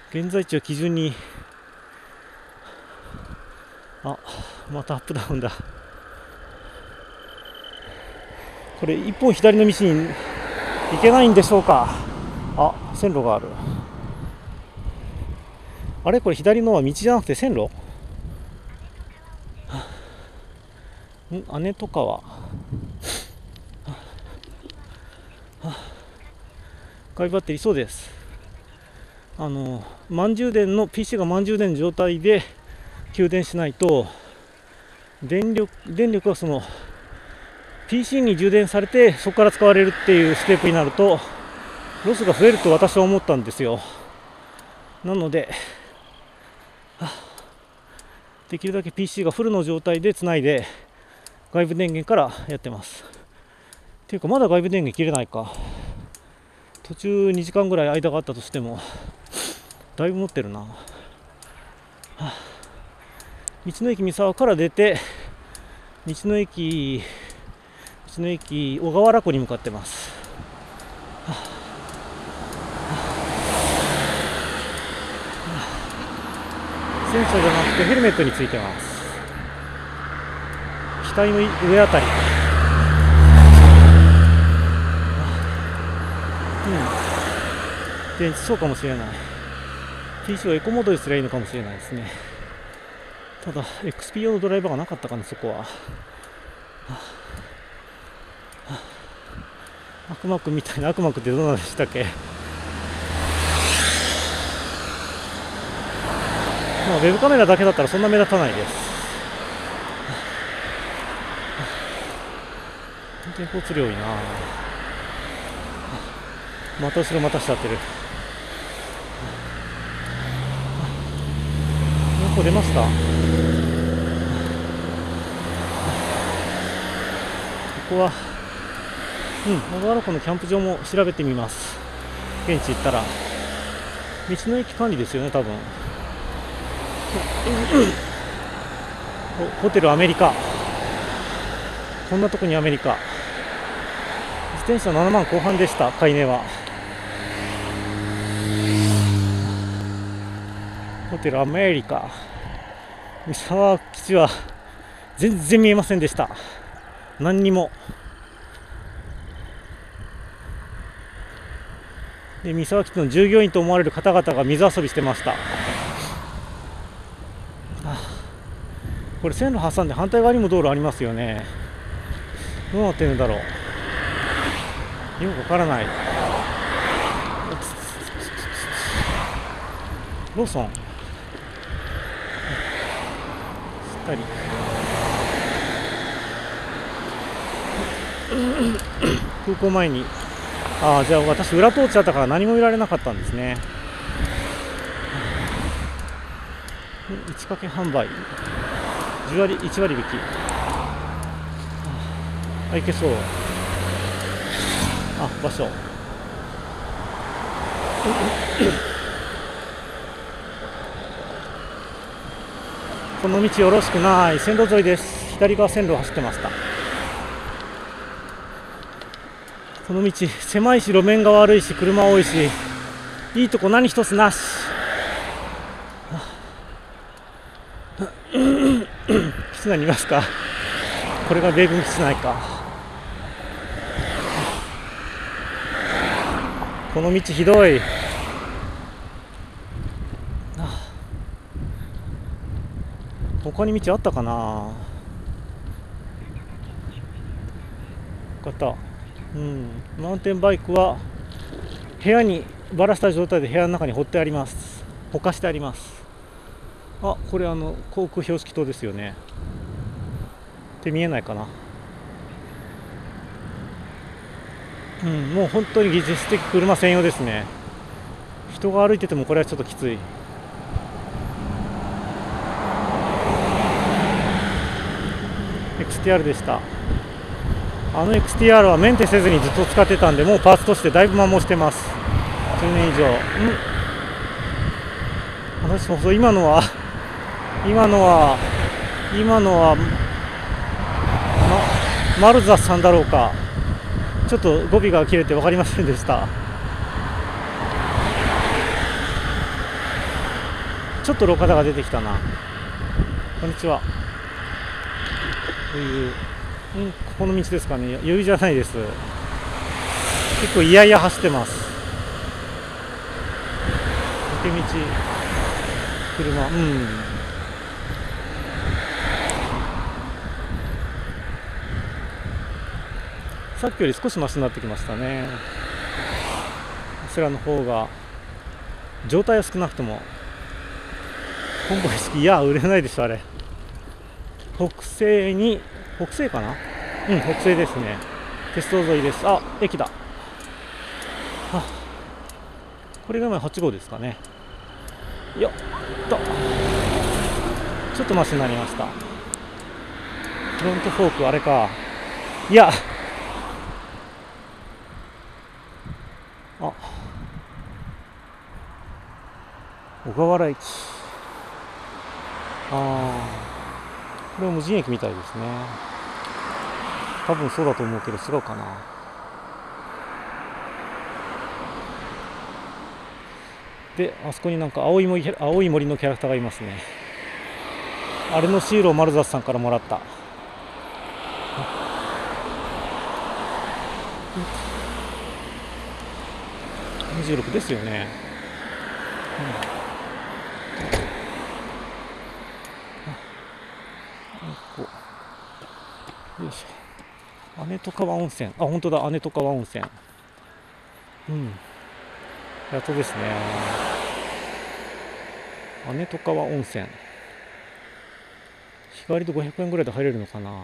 現在地を基準に。あ、またアップダウンだ。これ一本左の道に行けないんでしょうか。あ、線路がある。あれ、これ左のは道じゃなくて線路。ん、姉とかはガイバッテリー、そうです。満充電の PC が満充電の状態で給電しないと電力はその PC に充電されてそこから使われるっていうステップになるとロスが増えると私は思ったんですよ。なのでできるだけ PC がフルの状態でつないで外部電源からやってます。っていうかまだ外部電源切れないか。途中2時間ぐらい間があったとしてもだいぶ持ってるな。道の駅三沢から出て道の駅小川原湖に向かってます。センサーじゃなくてヘルメットについてます。機体の上あたり、電池、そうかもしれない。 PC をエコモードにすればいいのかもしれないですね。ただ XP 用のドライバーがなかったかな、そこは。悪魔くんみたいな。悪魔くんってどうなんでしたっけ。ウェブカメラだけだったらそんな目立たないです。本当に交通量多いな。また後ろまた下ってる。何個出ました。ここは小川原湖のキャンプ場も調べてみます。現地行ったら道の駅管理ですよね、多分。ホテルアメリカ。こんなとこにアメリカ。自転車7万後半でした、買い値は。ホテルアメリカ三沢基地は全然見えませんでした、何にも。で、三沢基地の従業員と思われる方々が水遊びしてました。これ線路挟んで反対側にも道路ありますよね。どうなってるんだろう、よくわからない。ローソン、かり空港前に、じゃあ私裏通っちゃったから何も見られなかったんですね。打ち掛け販売1割引き、あ、いけそう。あ、場所この道よろしくない。線路沿いです。左側線路を走ってました。この道狭いし路面が悪いし車多いしいいとこ何一つなし。キツナにいますか。これが米軍基地内か。この道ひどい。他に道あったかな。よかった。マウンテンバイクは部屋にばらした状態で部屋の中に放ってあります。ほかしてあります。あ、これ航空標識灯ですよね。って見えないかな。もう本当に技術的車専用ですね。人が歩いててもこれはちょっときつい。XTR でした。XTR はメンテせずにずっと使ってたんで、もうパーツとしてだいぶ摩耗してます。10年以上。私もそう、今のはマルザスさんだろうか。ちょっと語尾が切れて分かりませんでした。ちょっと路肩が出てきたな。こんにちは。ここの道ですかね。余裕じゃないです。結構いやいや走ってます。抜け道、車、さっきより少しマシになってきましたね。こちらの方が状態は少なくとも。コンボイ式、いや売れないでしょあれ。北西かな。北西ですね。鉄道沿いです。あ、駅だ。これが8号ですかね。よっと、ちょっとマシになりました。フロントフォークあれか。いや、あ、小川原駅。これは無人駅みたいですね。多分そうだと思うけど違うかな。で、あそこになんか青い森のキャラクターがいますね。あれのシールをマルザスさんからもらった。26ですよね。よいしょ。姉と川温泉。あ、本当だ、姉と川温泉。やっとですね。姉と川温泉。日帰りで500円ぐらいで入れるのかな。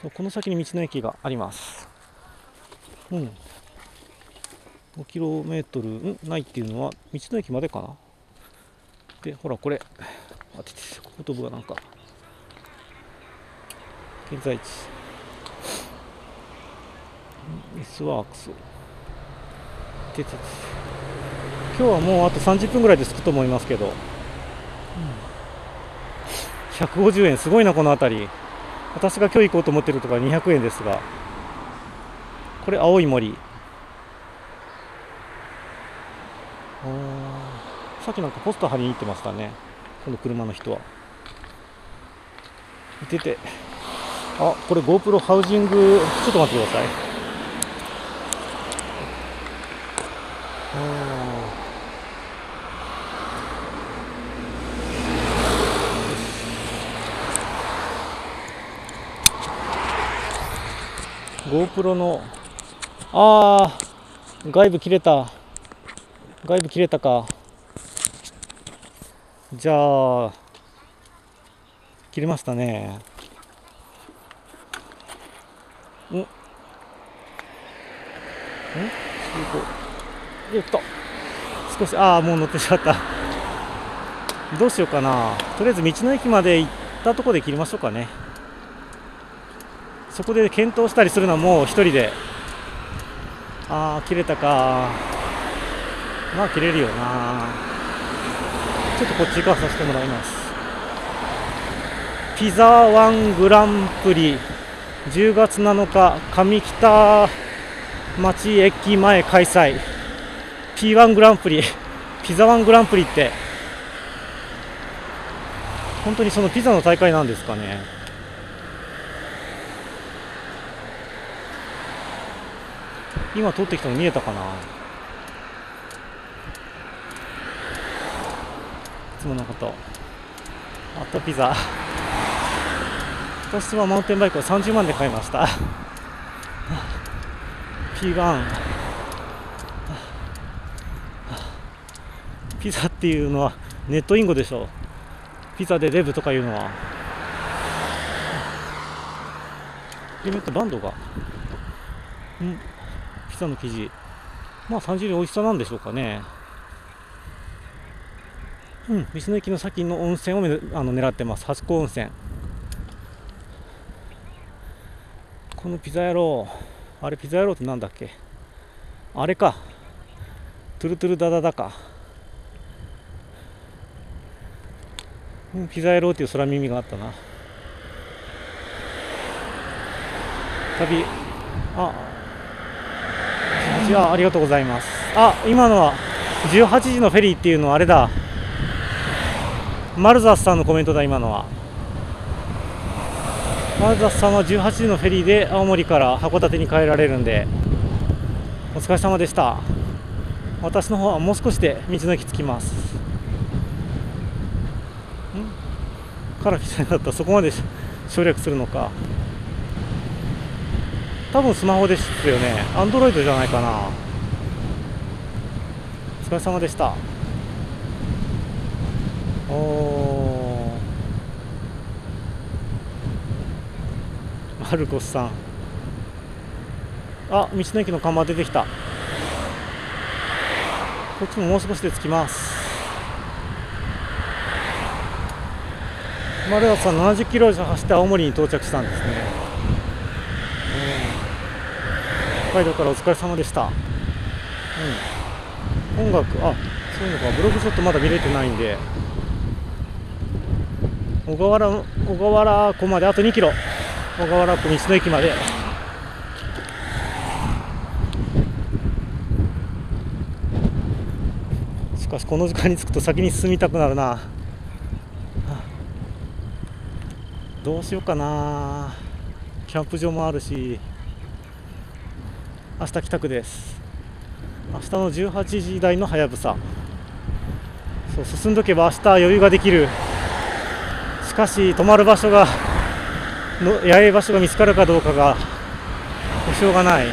そう、この先に道の駅があります。5km、ないっていうのは道の駅までかな。で、ほらこれ。あ、ちょっと後頭部がなんか。現在地 S ワークス。今日はもうあと30分ぐらいで着くと思いますけど、150円、すごいなこの辺り。私が今日行こうと思ってるところは200円ですが、これ青い森。さっきなんかポスター貼りに行ってましたね、この車の人は。いてて、あ、これ GoPro ハウジング、ちょっと待ってください。GoPro の、外部切れたか。じゃあ切れましたね。おっ、えっと少し、ああもう乗ってしまった。どうしようかな。とりあえず道の駅まで行ったところで切りましょうかね。そこで検討したりするのはもう一人で。ああ切れたか。まあ切れるよな。ちょっとこっち側させてもらいます。ピザワングランプリ10月7日上北町駅前開催。 P1 グランプリ、ピザワングランプリって本当にそのピザの大会なんですかね。今取ってきたの見えたかな。いつものこと。あとピザ、私はマウンテンバイクを30万で買いましたP1 ピザっていうのはネットインゴでしょう。ピザでデブとかいうのは。ヘルメットバンドがピザの生地、まあ単純に美味しさなんでしょうかね。道の駅の先の温泉を狙ってます。八甲温泉。このピザ野郎、あれピザ野郎ってなんだっけ。あれか、トゥルトゥルダダダか。ピザ野郎っていう空耳があったな。旅、ありがとうございます。あ、今のは18時のフェリーっていうのはあれだ、マルザスさんのコメントだ。今のはマルザスさんは18時のフェリーで青森から函館に帰られるんで、お疲れ様でした。私の方はもう少しで道の駅着きます。から来たんだった。そこまで省略するのか。多分スマホですよね。アンドロイドじゃないかな。お疲れ様でした。お、マルコスさん、あ、道の駅の看板出てきた。こっちももう少しで着きます。丸田さん70キロ以上走って青森に到着したんですね。北海道からお疲れ様でした。音楽、あ、そういうのか、ブログちょっとまだ見れてないんで。小河原湖まであと2キロ。小河原湖道の駅まで。しかしこの時間に着くと先に進みたくなるな。どうしようかな。キャンプ場もあるし。明日帰宅です。明日の18時台のはやぶさ。そう、進んどけば明日余裕ができる。しかし泊まる場所が野営場所が見つかるかどうかが保証がない。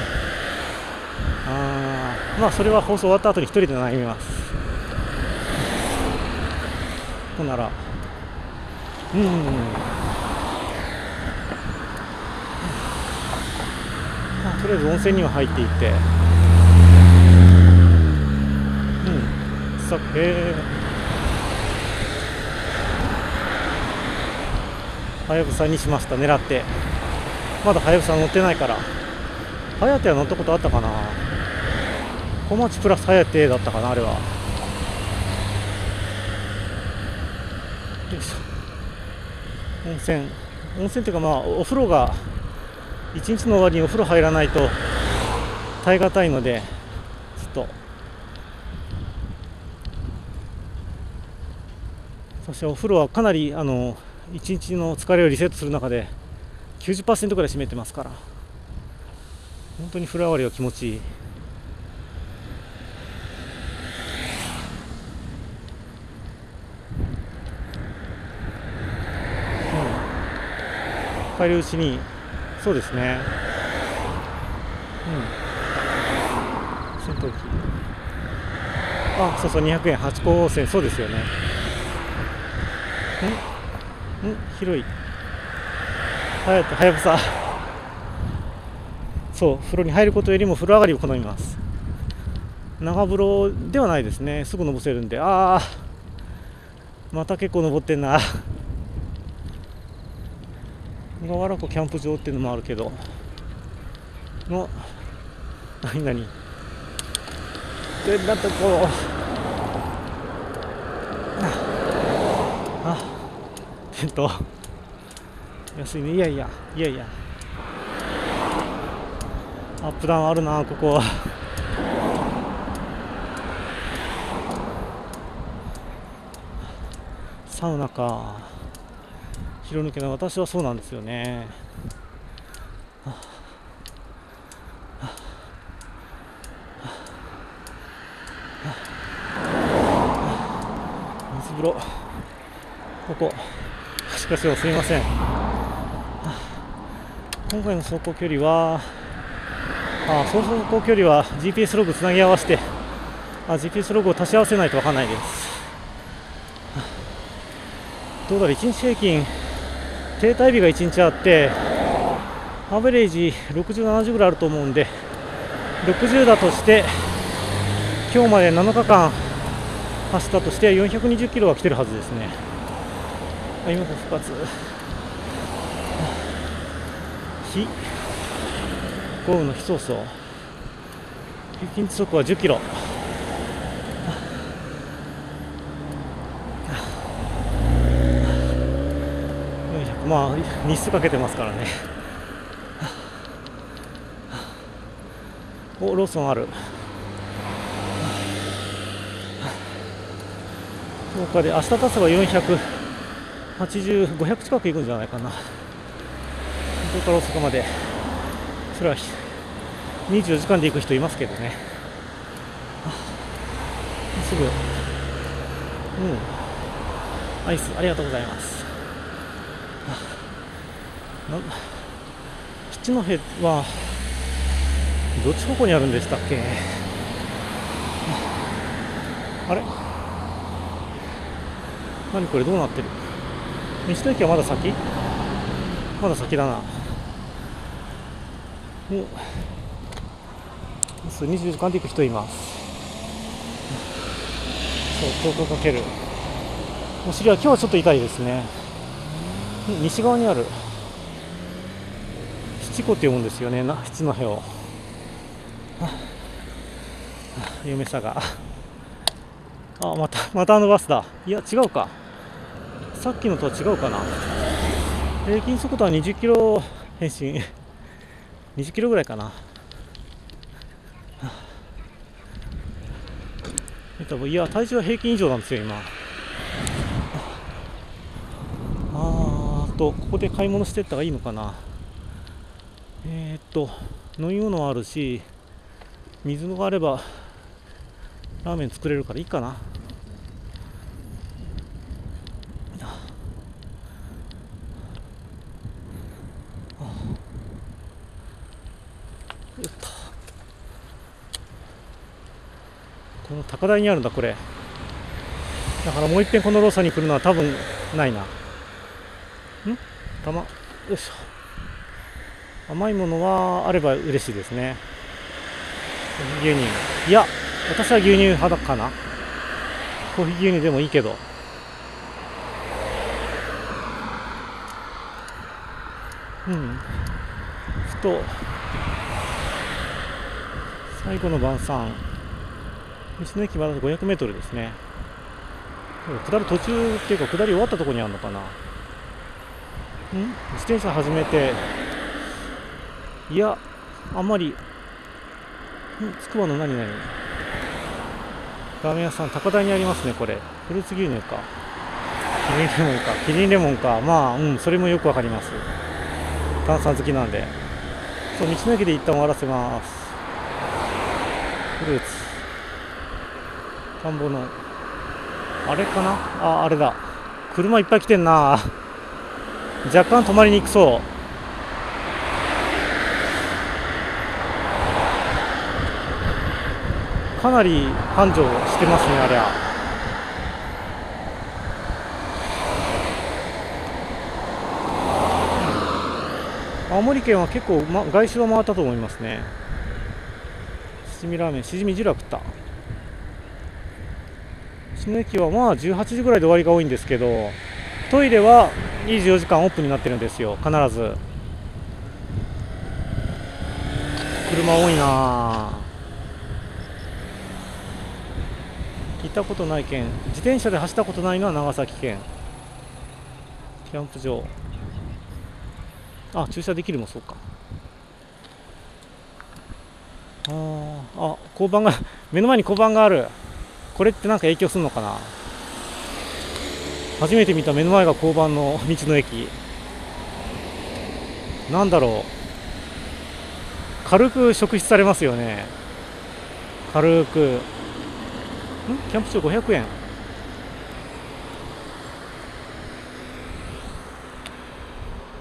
まあそれは放送終わった後に一人で悩みます。ほんならとりあえず温泉には入っていって、さっはやぶさにしました。狙って、まだはやぶさ乗ってないから。はやては乗ったことあったかな。小町プラスはやてだったかな、あれは。よいしょ。温泉っていうか、まあお風呂が一日の終わりにお風呂入らないと耐え難いので、ちょっとそしてお風呂はかなり一日の疲れをリセットする中で 90% ぐらい占めてますから、本当に風呂上がりは気持ちいい。帰りうちに、そうですね、戦闘機、あ、そうそう、200円、八甲温泉、そうですよね。広い。はやぶさ。そう、風呂に入ることよりも風呂上がりを好みます。長風呂ではないですね。すぐ登せるんで。ああ、また結構登ってんな。小川原湖キャンプ場っていうのもあるけど、の、何々。で、なんかこう。安いね。いやアップダウンあるな、ここは。サウナか。広抜けな私はそうなんですよね。水風呂ここ。しかしすみません、今回の走行距離は、走行距離は GPS ログつなぎ合わせて、GPS ログを足し合わせないと分からないです。どうだろう、1日平均、停滞日が1日あって、アベレージ60、70ぐらいあると思うんで、60だとして、今日まで7日間走ったとして、420キロは来てるはずですね。今も復活。豪雨の日早々。平均時速は10キロ。400、まあ日数かけてますからね。お、ローソンある。そうか、で明日足せば400。500近く行くんじゃないかな。ここから大阪まで、それは24時間で行く人いますけどね。すぐ、アイスありがとうございます。七戸はどっち方向にあるんでしたっけ。あれ、何これ、どうなってる。西戸駅はまだ先？まだ先だな。もう24時間で行く人います。そう、東京かけるお尻は今日はちょっと痛いですね。西側にある七戸って読むんですよね。七の部を嫁さが、あ、またあのバスだ。いや違うか、さっきのとは違うかな。平均速度は20キロ変身20キロぐらいかな。いや、体重は平均以上なんですよ、今。ここで買い物していった方がいいのかな。飲み物はあるし、水があればラーメン作れるからいいかな。この高台にあるんだ、これ。だからもう一遍このローソンに来るのは多分ないな。よいしょ。甘いものはあれば嬉しいですね。牛乳。いや、私は牛乳派かな。コーヒー牛乳でもいいけど。ふと、最後の晩餐。道の駅まだ500メートルですね。下る途中っていうか、下り終わったところにあるのかな。自転車始めて、いや、あんまり、つくばの何々ラーメン屋さん、高台にありますね、これ。フルーツ牛乳か、キリンレモンか、まあ、それもよくわかります。炭酸好きなんで。そう、道の駅で一旦終わらせます。フルーツ。田んぼのあれかな。あれだ。車いっぱい来てんな。若干泊まりに行くそう。かなり繁盛してますね、あれは。青森県は結構、外周は回ったと思いますね。しじみラーメン、しじみ汁は食った。下駅は18時ぐらいで終わりが多いんですけど、トイレは24時間オープンになってるんですよ、必ず。車多いな。行ったことない県、自転車で走ったことないのは長崎県。キャンプ場、あ、駐車できるもそうか。あ、交番が目の前に交番がある。これってなんか影響するのかな。初めて見た、目の前が交番の道の駅。なんだろう、軽く職質されますよね、軽く。ん、キャンプ場500円。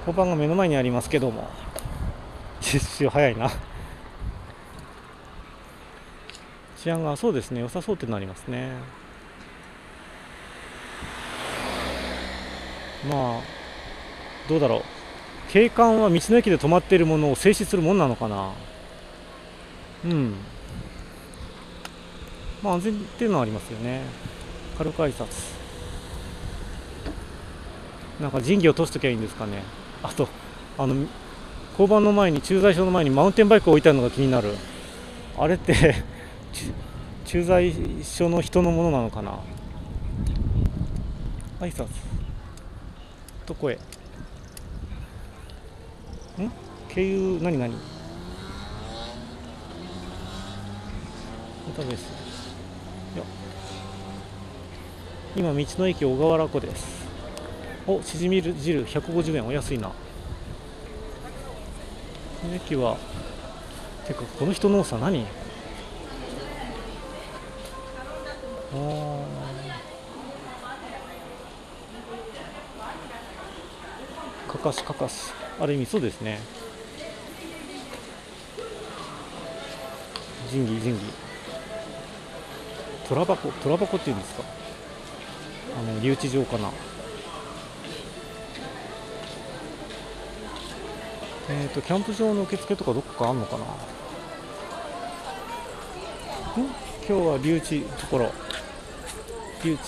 交番が目の前にありますけども、実習早いな。治安がそうですね、良さそうってなりますね。まあどうだろう、警官は道の駅で止まっているものを制止するもんなのかな。うん、安全っていうのはありますよね。軽く挨拶、なんか仁義を通しときゃいいんですかね。あと交番の前に、駐在所の前にマウンテンバイクを置いてあるのが気になる。あれって駐在所の人のものなのかな。挨拶と声。ん？経由何何？またです。いや。今道の駅小川原湖です。お、しじみ汁150円、お安いな。この駅は、てかこの人の多さ何？かかしかかし、ある意味そうですね。仁義仁義、トラ箱、トラ箱っていうんですか、留置場かな。キャンプ場の受付とかどこかあんのかな。今日は留置ところ、留置。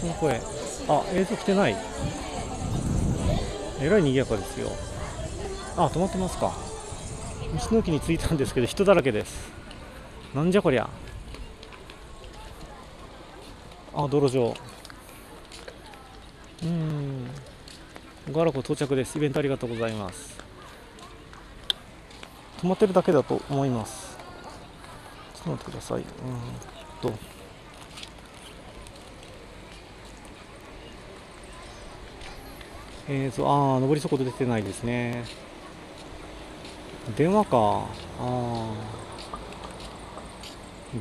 この声、あ、映像来てない。えらい賑やかですよ。あ、止まってますか。道の駅に着いたんですけど、人だらけです。なんじゃこりゃ。あ、道路上、小川原湖到着です。イベントありがとうございます。止まってるだけだと思います。ちょっと待ってください。ああ、上り速度出てないですね。電話か。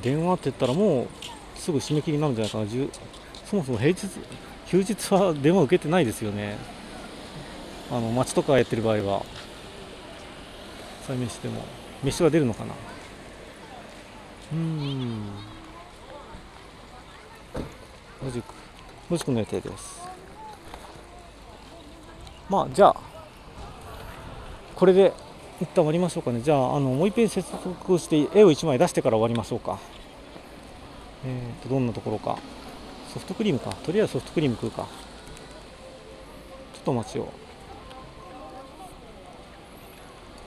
電話って言ったらもうすぐ締め切りになるんじゃないかな。そもそも平日、休日は電話受けてないですよね。街とかやってる場合は、再飯でも、飯は出るのかな。5時の予定です。じゃあこれで一旦終わりましょうかね。じゃあもう一遍接続して絵を1枚出してから終わりましょうか。どんなところか。ソフトクリームか。とりあえずソフトクリーム食うか。ちょっとお待ちを。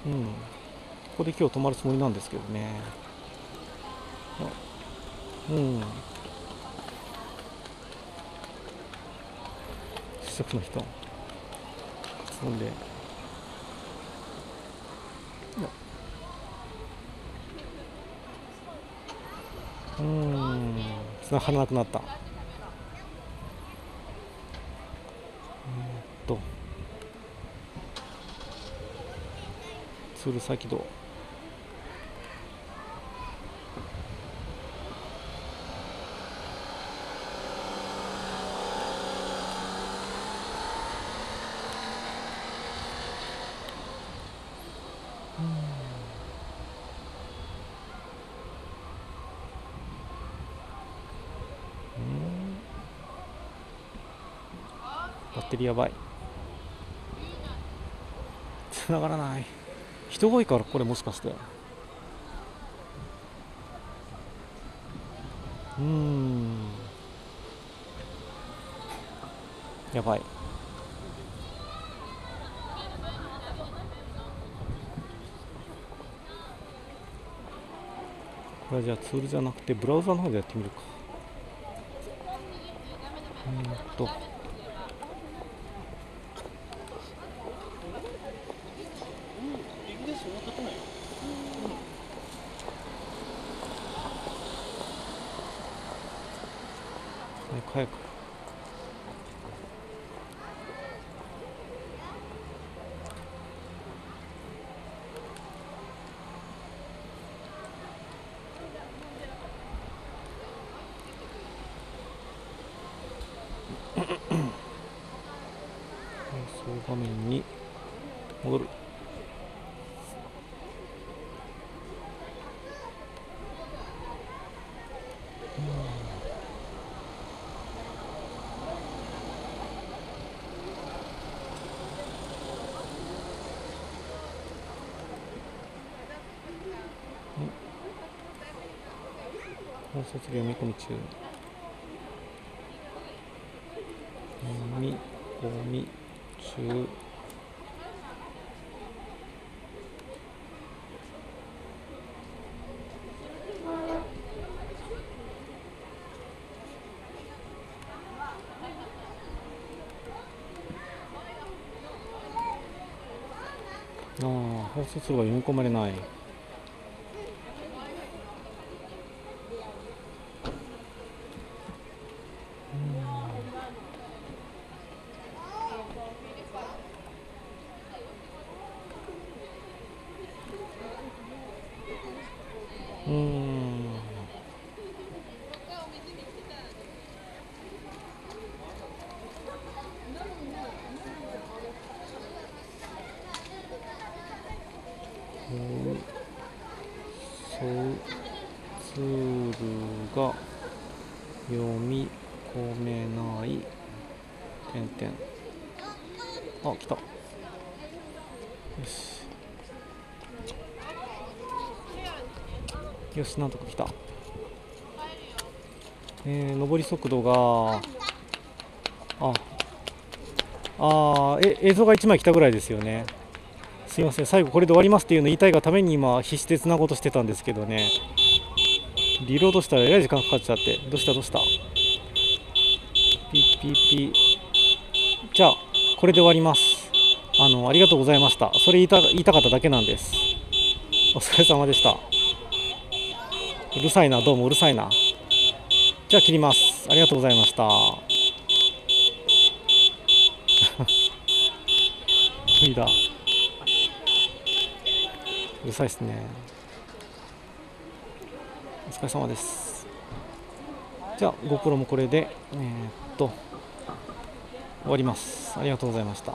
ここで今日泊まるつもりなんですけどね。試食の人飲んで、砂張らなくなった。鶴崎道。バッテリーやばい。繋がらない。人が多いから、これもしかして。やばい。これじゃあツールじゃなくてブラウザの方でやってみるか。早く。画面に戻る。本節読み込み中。読み込み中。本節は読み込まれない。ツールが読み込めない。点々。あ、来た。よし。よし、なんとか来た。上り速度が。映像が1枚来たぐらいですよね。すいません、最後これで終わりますっていうの言いたいがために今必死でつなごうとしてたんですけどね、リロードしたらえらい時間かかっちゃって。どうしたピッピッピ。じゃあこれで終わります。ありがとうございました。それ言いたかっただけなんです。お疲れ様でした。うるさいな、どうもうるさいな。じゃあ切ります。ありがとうございました。無理だ、うるさいですね。お疲れ様です。じゃあ GoPro もこれで終わります。ありがとうございました。